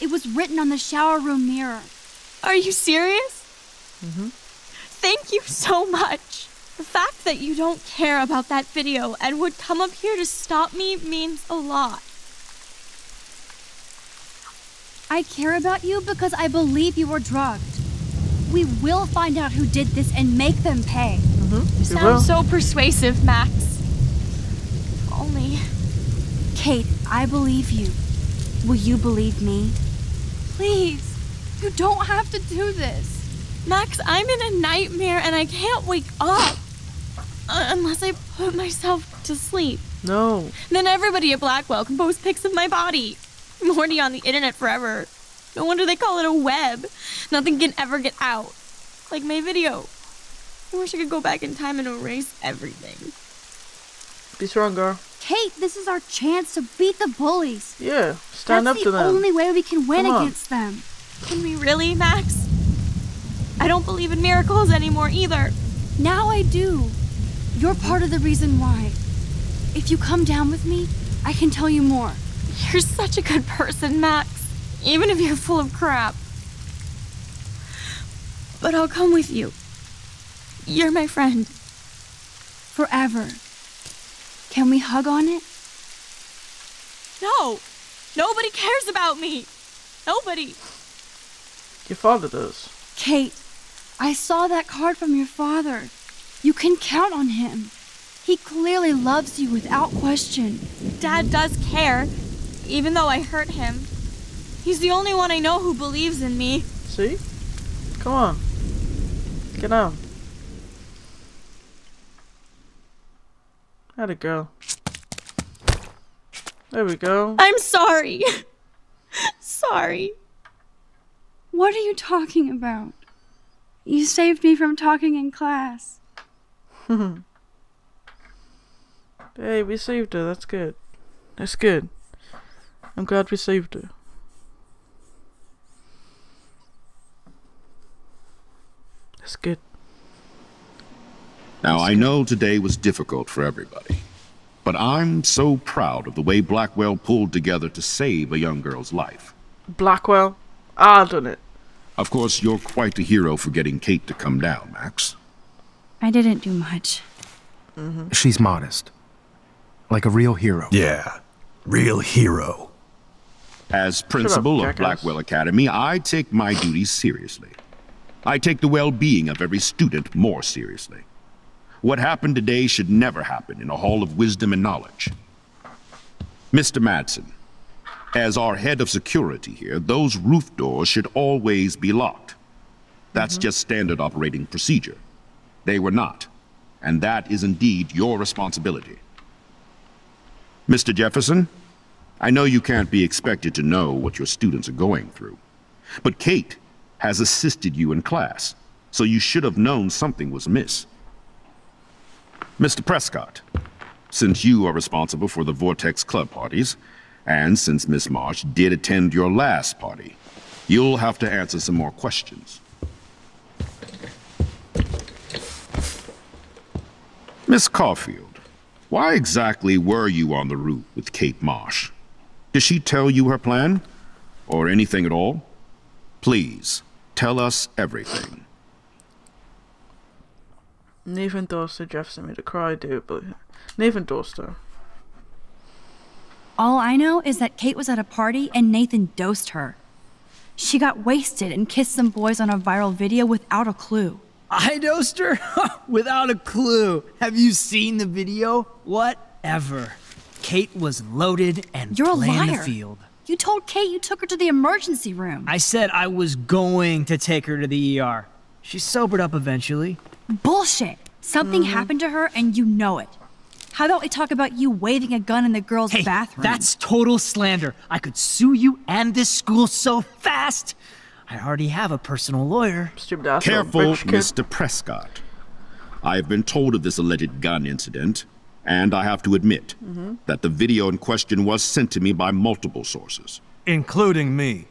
It was written on the shower room mirror. Are you serious? Mm-hmm. Thank you so much. The fact that you don't care about that video and would come up here to stop me means a lot. I care about you because I believe you were drugged. We will find out who did this and make them pay. Mm-hmm. You sound so persuasive, Max. If only... Kate, I believe you. Will you believe me? Please, you don't have to do this. Max, I'm in a nightmare and I can't wake up. Unless I put myself to sleep. No. Then everybody at Blackwell can post pics of my body. I'm already on the internet forever. No wonder they call it a web. Nothing can ever get out. Like my video. I wish I could go back in time and erase everything. Be strong, girl. Kate, this is our chance to beat the bullies. Yeah, stand That's up to them. That's the only way we can win against them. Can we really, Max? I don't believe in miracles anymore either. Now I do. You're part of the reason why. If you come down with me, I can tell you more. You're such a good person, Max, even if you're full of crap. But I'll come with you. You're my friend. Forever. Can we hug on it? No. Nobody cares about me. Nobody. Your father does. Kate, I saw that card from your father. You can count on him. He clearly loves you without question. Dad does care, even though I hurt him. He's the only one I know who believes in me. See? Come on. Get out. How'd it go? There we go. I'm sorry. Sorry. What are you talking about? You saved me from talking in class. Hmm. Hey, we saved her. That's good. That's good. I'm glad we saved her. That's good. Now, I know today was difficult for everybody, but I'm so proud of the way Blackwell pulled together to save a young girl's life. Blackwell? Ah, done it. Of course, you're quite a hero for getting Kate to come down, Max. I didn't do much. Mm-hmm. She's modest. Like a real hero. Yeah, real hero. As principal of Blackwell Academy, I take my duties seriously. I take the well-being of every student more seriously. What happened today should never happen in a hall of wisdom and knowledge. Mister Madsen, as our head of security here, those roof doors should always be locked. That's mm-hmm. just standard operating procedure. They were not, and that is indeed your responsibility. Mister Jefferson, I know you can't be expected to know what your students are going through, but Kate has assisted you in class, so you should have known something was amiss. Mister Prescott, since you are responsible for the Vortex Club parties, and since Miss Marsh did attend your last party, you'll have to answer some more questions. Miss Caulfield, why exactly were you on the roof with Kate Marsh? Did she tell you her plan? or anything at all, please tell us everything. Nathan Dorster Jefferson made a cry, dude, but Nathan Dorster. All I know is that Kate was at a party and Nathan dosed her. She got wasted and kissed some boys on a viral video without a clue. I dosed her? Without a clue. Have you seen the video? Whatever. Kate was loaded and You're planned a liar. the field. You told Kate you took her to the emergency room. I said I was going to take her to the E R. She sobered up eventually. Bullshit. Something mm-hmm. happened to her and you know it. How about we talk about you waving a gun in the girls' hey, bathroom? That's total slander. I could sue you and this school so fast. I already have a personal lawyer. Careful, Mister Prescott. I have been told of this alleged gun incident, and I have to admit mm-hmm. that the video in question was sent to me by multiple sources. Including me.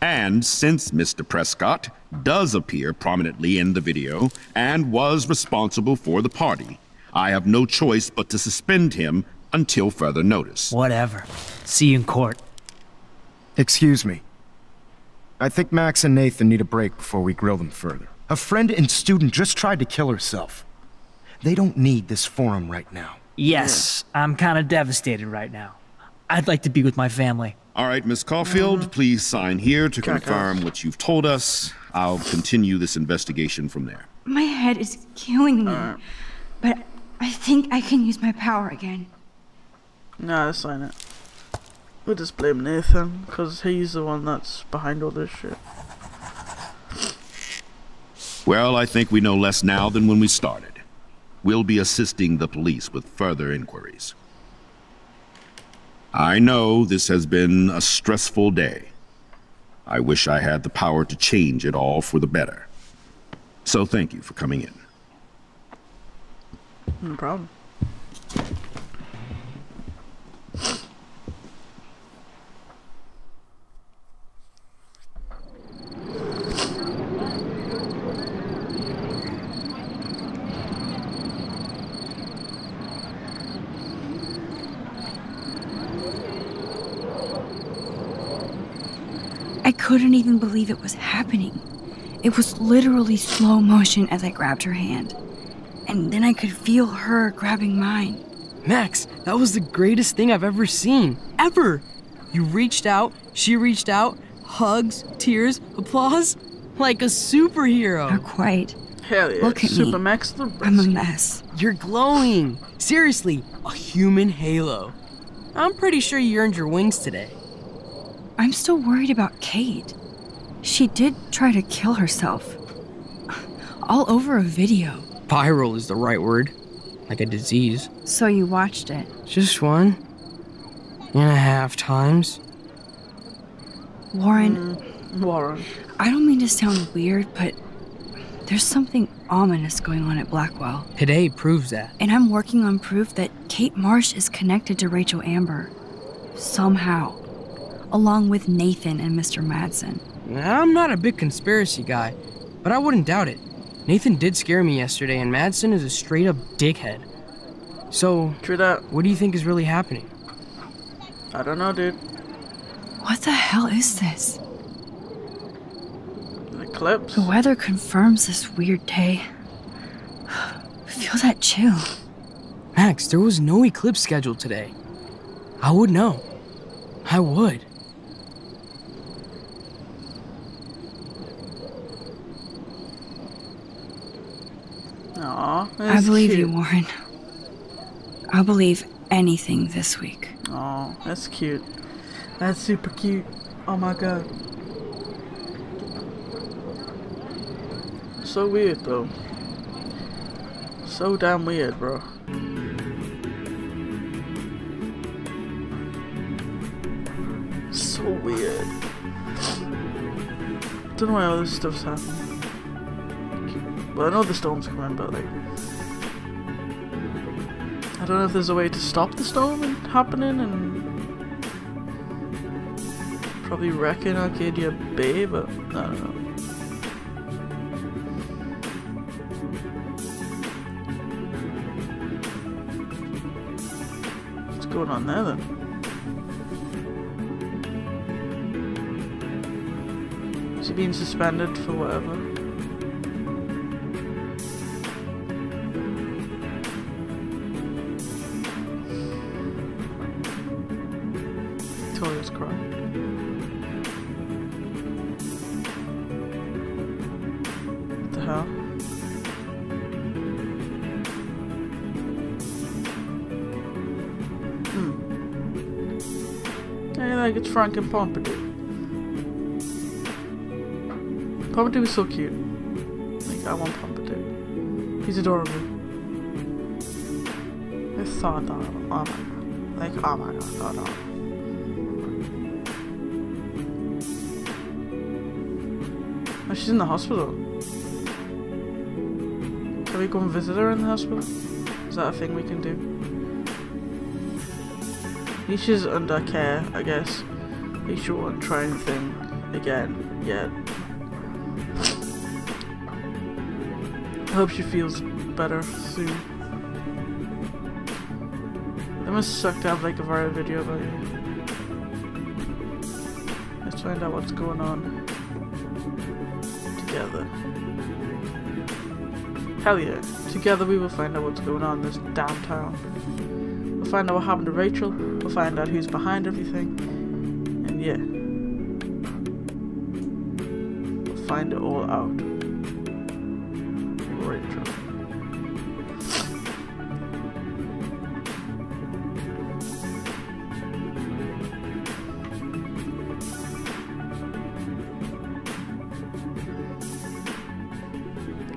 And since Mister Prescott does appear prominently in the video and was responsible for the party, I have no choice but to suspend him until further notice. Whatever. See you in court. Excuse me. I think Max and Nathan need a break before we grill them further. A friend and student just tried to kill herself. They don't need this forum right now. Yes, I'm kind of devastated right now. I'd like to be with my family. All right, Miss Caulfield, mm-hmm. please sign here to Check confirm us. what you've told us. I'll continue this investigation from there. My head is killing me, uh, but I think I can use my power again. No, let's sign it. We'll just blame Nathan, because he's the one that's behind all this shit. Well, I think we know less now than when we started. We'll be assisting the police with further inquiries. I know this has been a stressful day. I wish I had the power to change it all for the better. So thank you for coming in. No problem. I couldn't even believe it was happening. It was literally slow motion as I grabbed her hand. And then I could feel her grabbing mine. Max, that was the greatest thing I've ever seen. Ever! You reached out, she reached out, hugs, tears, applause. Like a superhero. Not quite. Hell yeah. Look at Super me. Max the I'm a mess. You're glowing. Seriously, a human halo. I'm pretty sure you earned your wings today. I'm still worried about Kate. She did try to kill herself. All over a video. Viral is the right word. Like a disease. So you watched it? Just one and a half times. Warren. Mm, Warren. I don't mean to sound weird, but there's something ominous going on at Blackwell. Today proves that. And I'm working on proof that Kate Marsh is connected to Rachel Amber. Somehow. Along with Nathan and Mister Madsen. I'm not a big conspiracy guy, but I wouldn't doubt it. Nathan did scare me yesterday, and Madsen is a straight-up dickhead. So, True that. What do you think is really happening? I don't know, dude. What the hell is this? An eclipse? The weather confirms this weird day. Feel that chill. Max, there was no eclipse scheduled today. I would know. I would. Aww, I believe cute. you, Warren. I'll believe anything this week. Aw, that's cute. That's super cute. Oh my god. So weird, though. So damn weird, bro. So weird. Don't know why all this stuff's happening. Well, I know the storm's coming, but like, I don't know if there's a way to stop the storm and happening and probably wrecking Arcadia Bay, but I don't know. What's going on there then? Is it being suspended for whatever? Frank and Pompadour. Pompadour is so cute. Like, I want Pompadour. He's adorable. It's so adorable. Oh my god. Like, oh my god, so adorable. Oh, she's in the hospital. Can we go and visit her in the hospital? Is that a thing we can do? She's under care, I guess. He sure won't try anything again yet. I hope she feels better soon. It must suck to have like a viral video about you. Let's find out what's going on together. Hell yeah. Together we will find out what's going on in this damn town. We'll find out what happened to Rachel. We'll find out who's behind everything. Yeah. We'll find it all out. Rachel.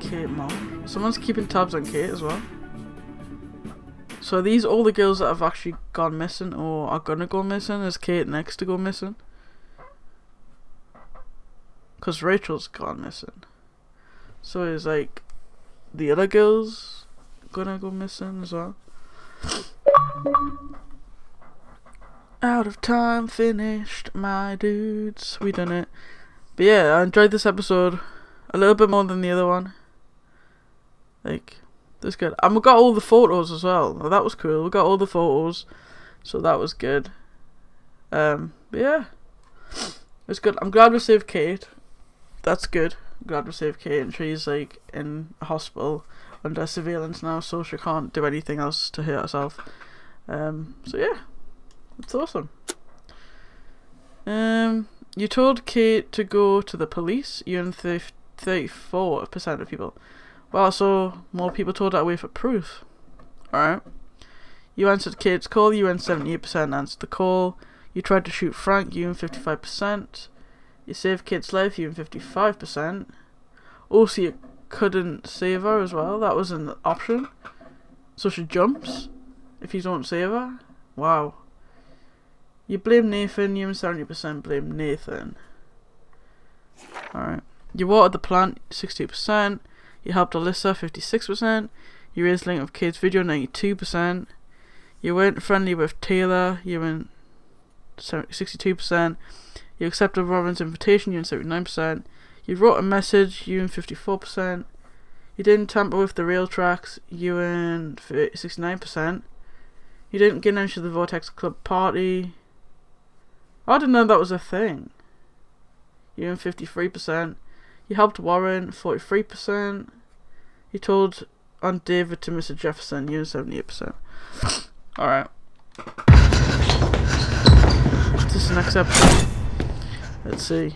Kate Marsh. Someone's keeping tabs on Kate as well. So are these all the girls that have actually gone missing or are gonna go missing? Is Kate next to go missing? Because Rachel's gone missing. So is like the other girls gonna go missing as well? Out of time, finished, my dudes. We done it. But yeah, I enjoyed this episode a little bit more than the other one. Like... That's good. And we got all the photos as well. Oh, that was cool. We got all the photos. So that was good. Um, but yeah. It's good. I'm glad we saved Kate. That's good. I'm glad we saved Kate. And she's like in a hospital under surveillance now. So she can't do anything else to hurt herself. Um, so yeah. It's awesome. Um, you told Kate to go to the police. You're in thirty-four percent of people. Well, so more people told that way for proof. Alright. You answered Kate's call, you and seventy-eight percent answered the call. You tried to shoot Frank, you and fifty-five percent. You saved Kate's life, you and fifty-five percent. Also, you couldn't save her as well. That was an option. So she jumps if you don't save her. Wow. You blame Nathan, you and seventy percent blame Nathan. Alright. You watered the plant, sixty percent. You helped Alyssa, fifty-six percent. You raised link of Kate's video, ninety-two percent. You weren't friendly with Taylor, you went sixty-two percent. You accepted Warren's invitation, you in seventy-nine percent. You wrote a message, you in fifty-four percent. You didn't tamper with the rail tracks, you in sixty-nine percent. You didn't get into the Vortex Club party. I didn't know that was a thing. You in fifty-three percent. You helped Warren, forty-three percent. You told Aunt David to Mister Jefferson, you seventy-eight percent. Alright. This is the next episode. Let's see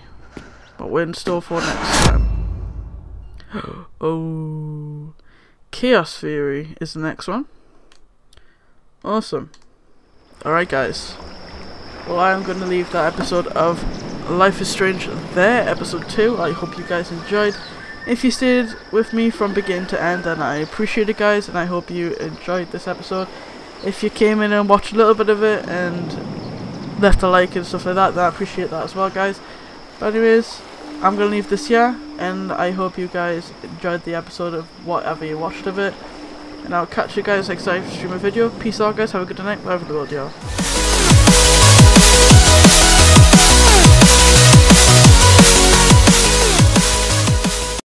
what we're in store for next time. Oh. Chaos Theory is the next one. Awesome. Alright, guys. Well, I'm going to leave that episode of Life is Strange there, episode two. I hope you guys enjoyed. If you stayed with me from beginning to end, then I appreciate it, guys, and I hope you enjoyed this episode. If you came in and watched a little bit of it and left a like and stuff like that, then I appreciate that as well, guys. But anyways, I'm going to leave this here, and I hope you guys enjoyed the episode of whatever you watched of it. And I'll catch you guys next time stream a video. Peace out, guys. Have a good night, wherever the world you are.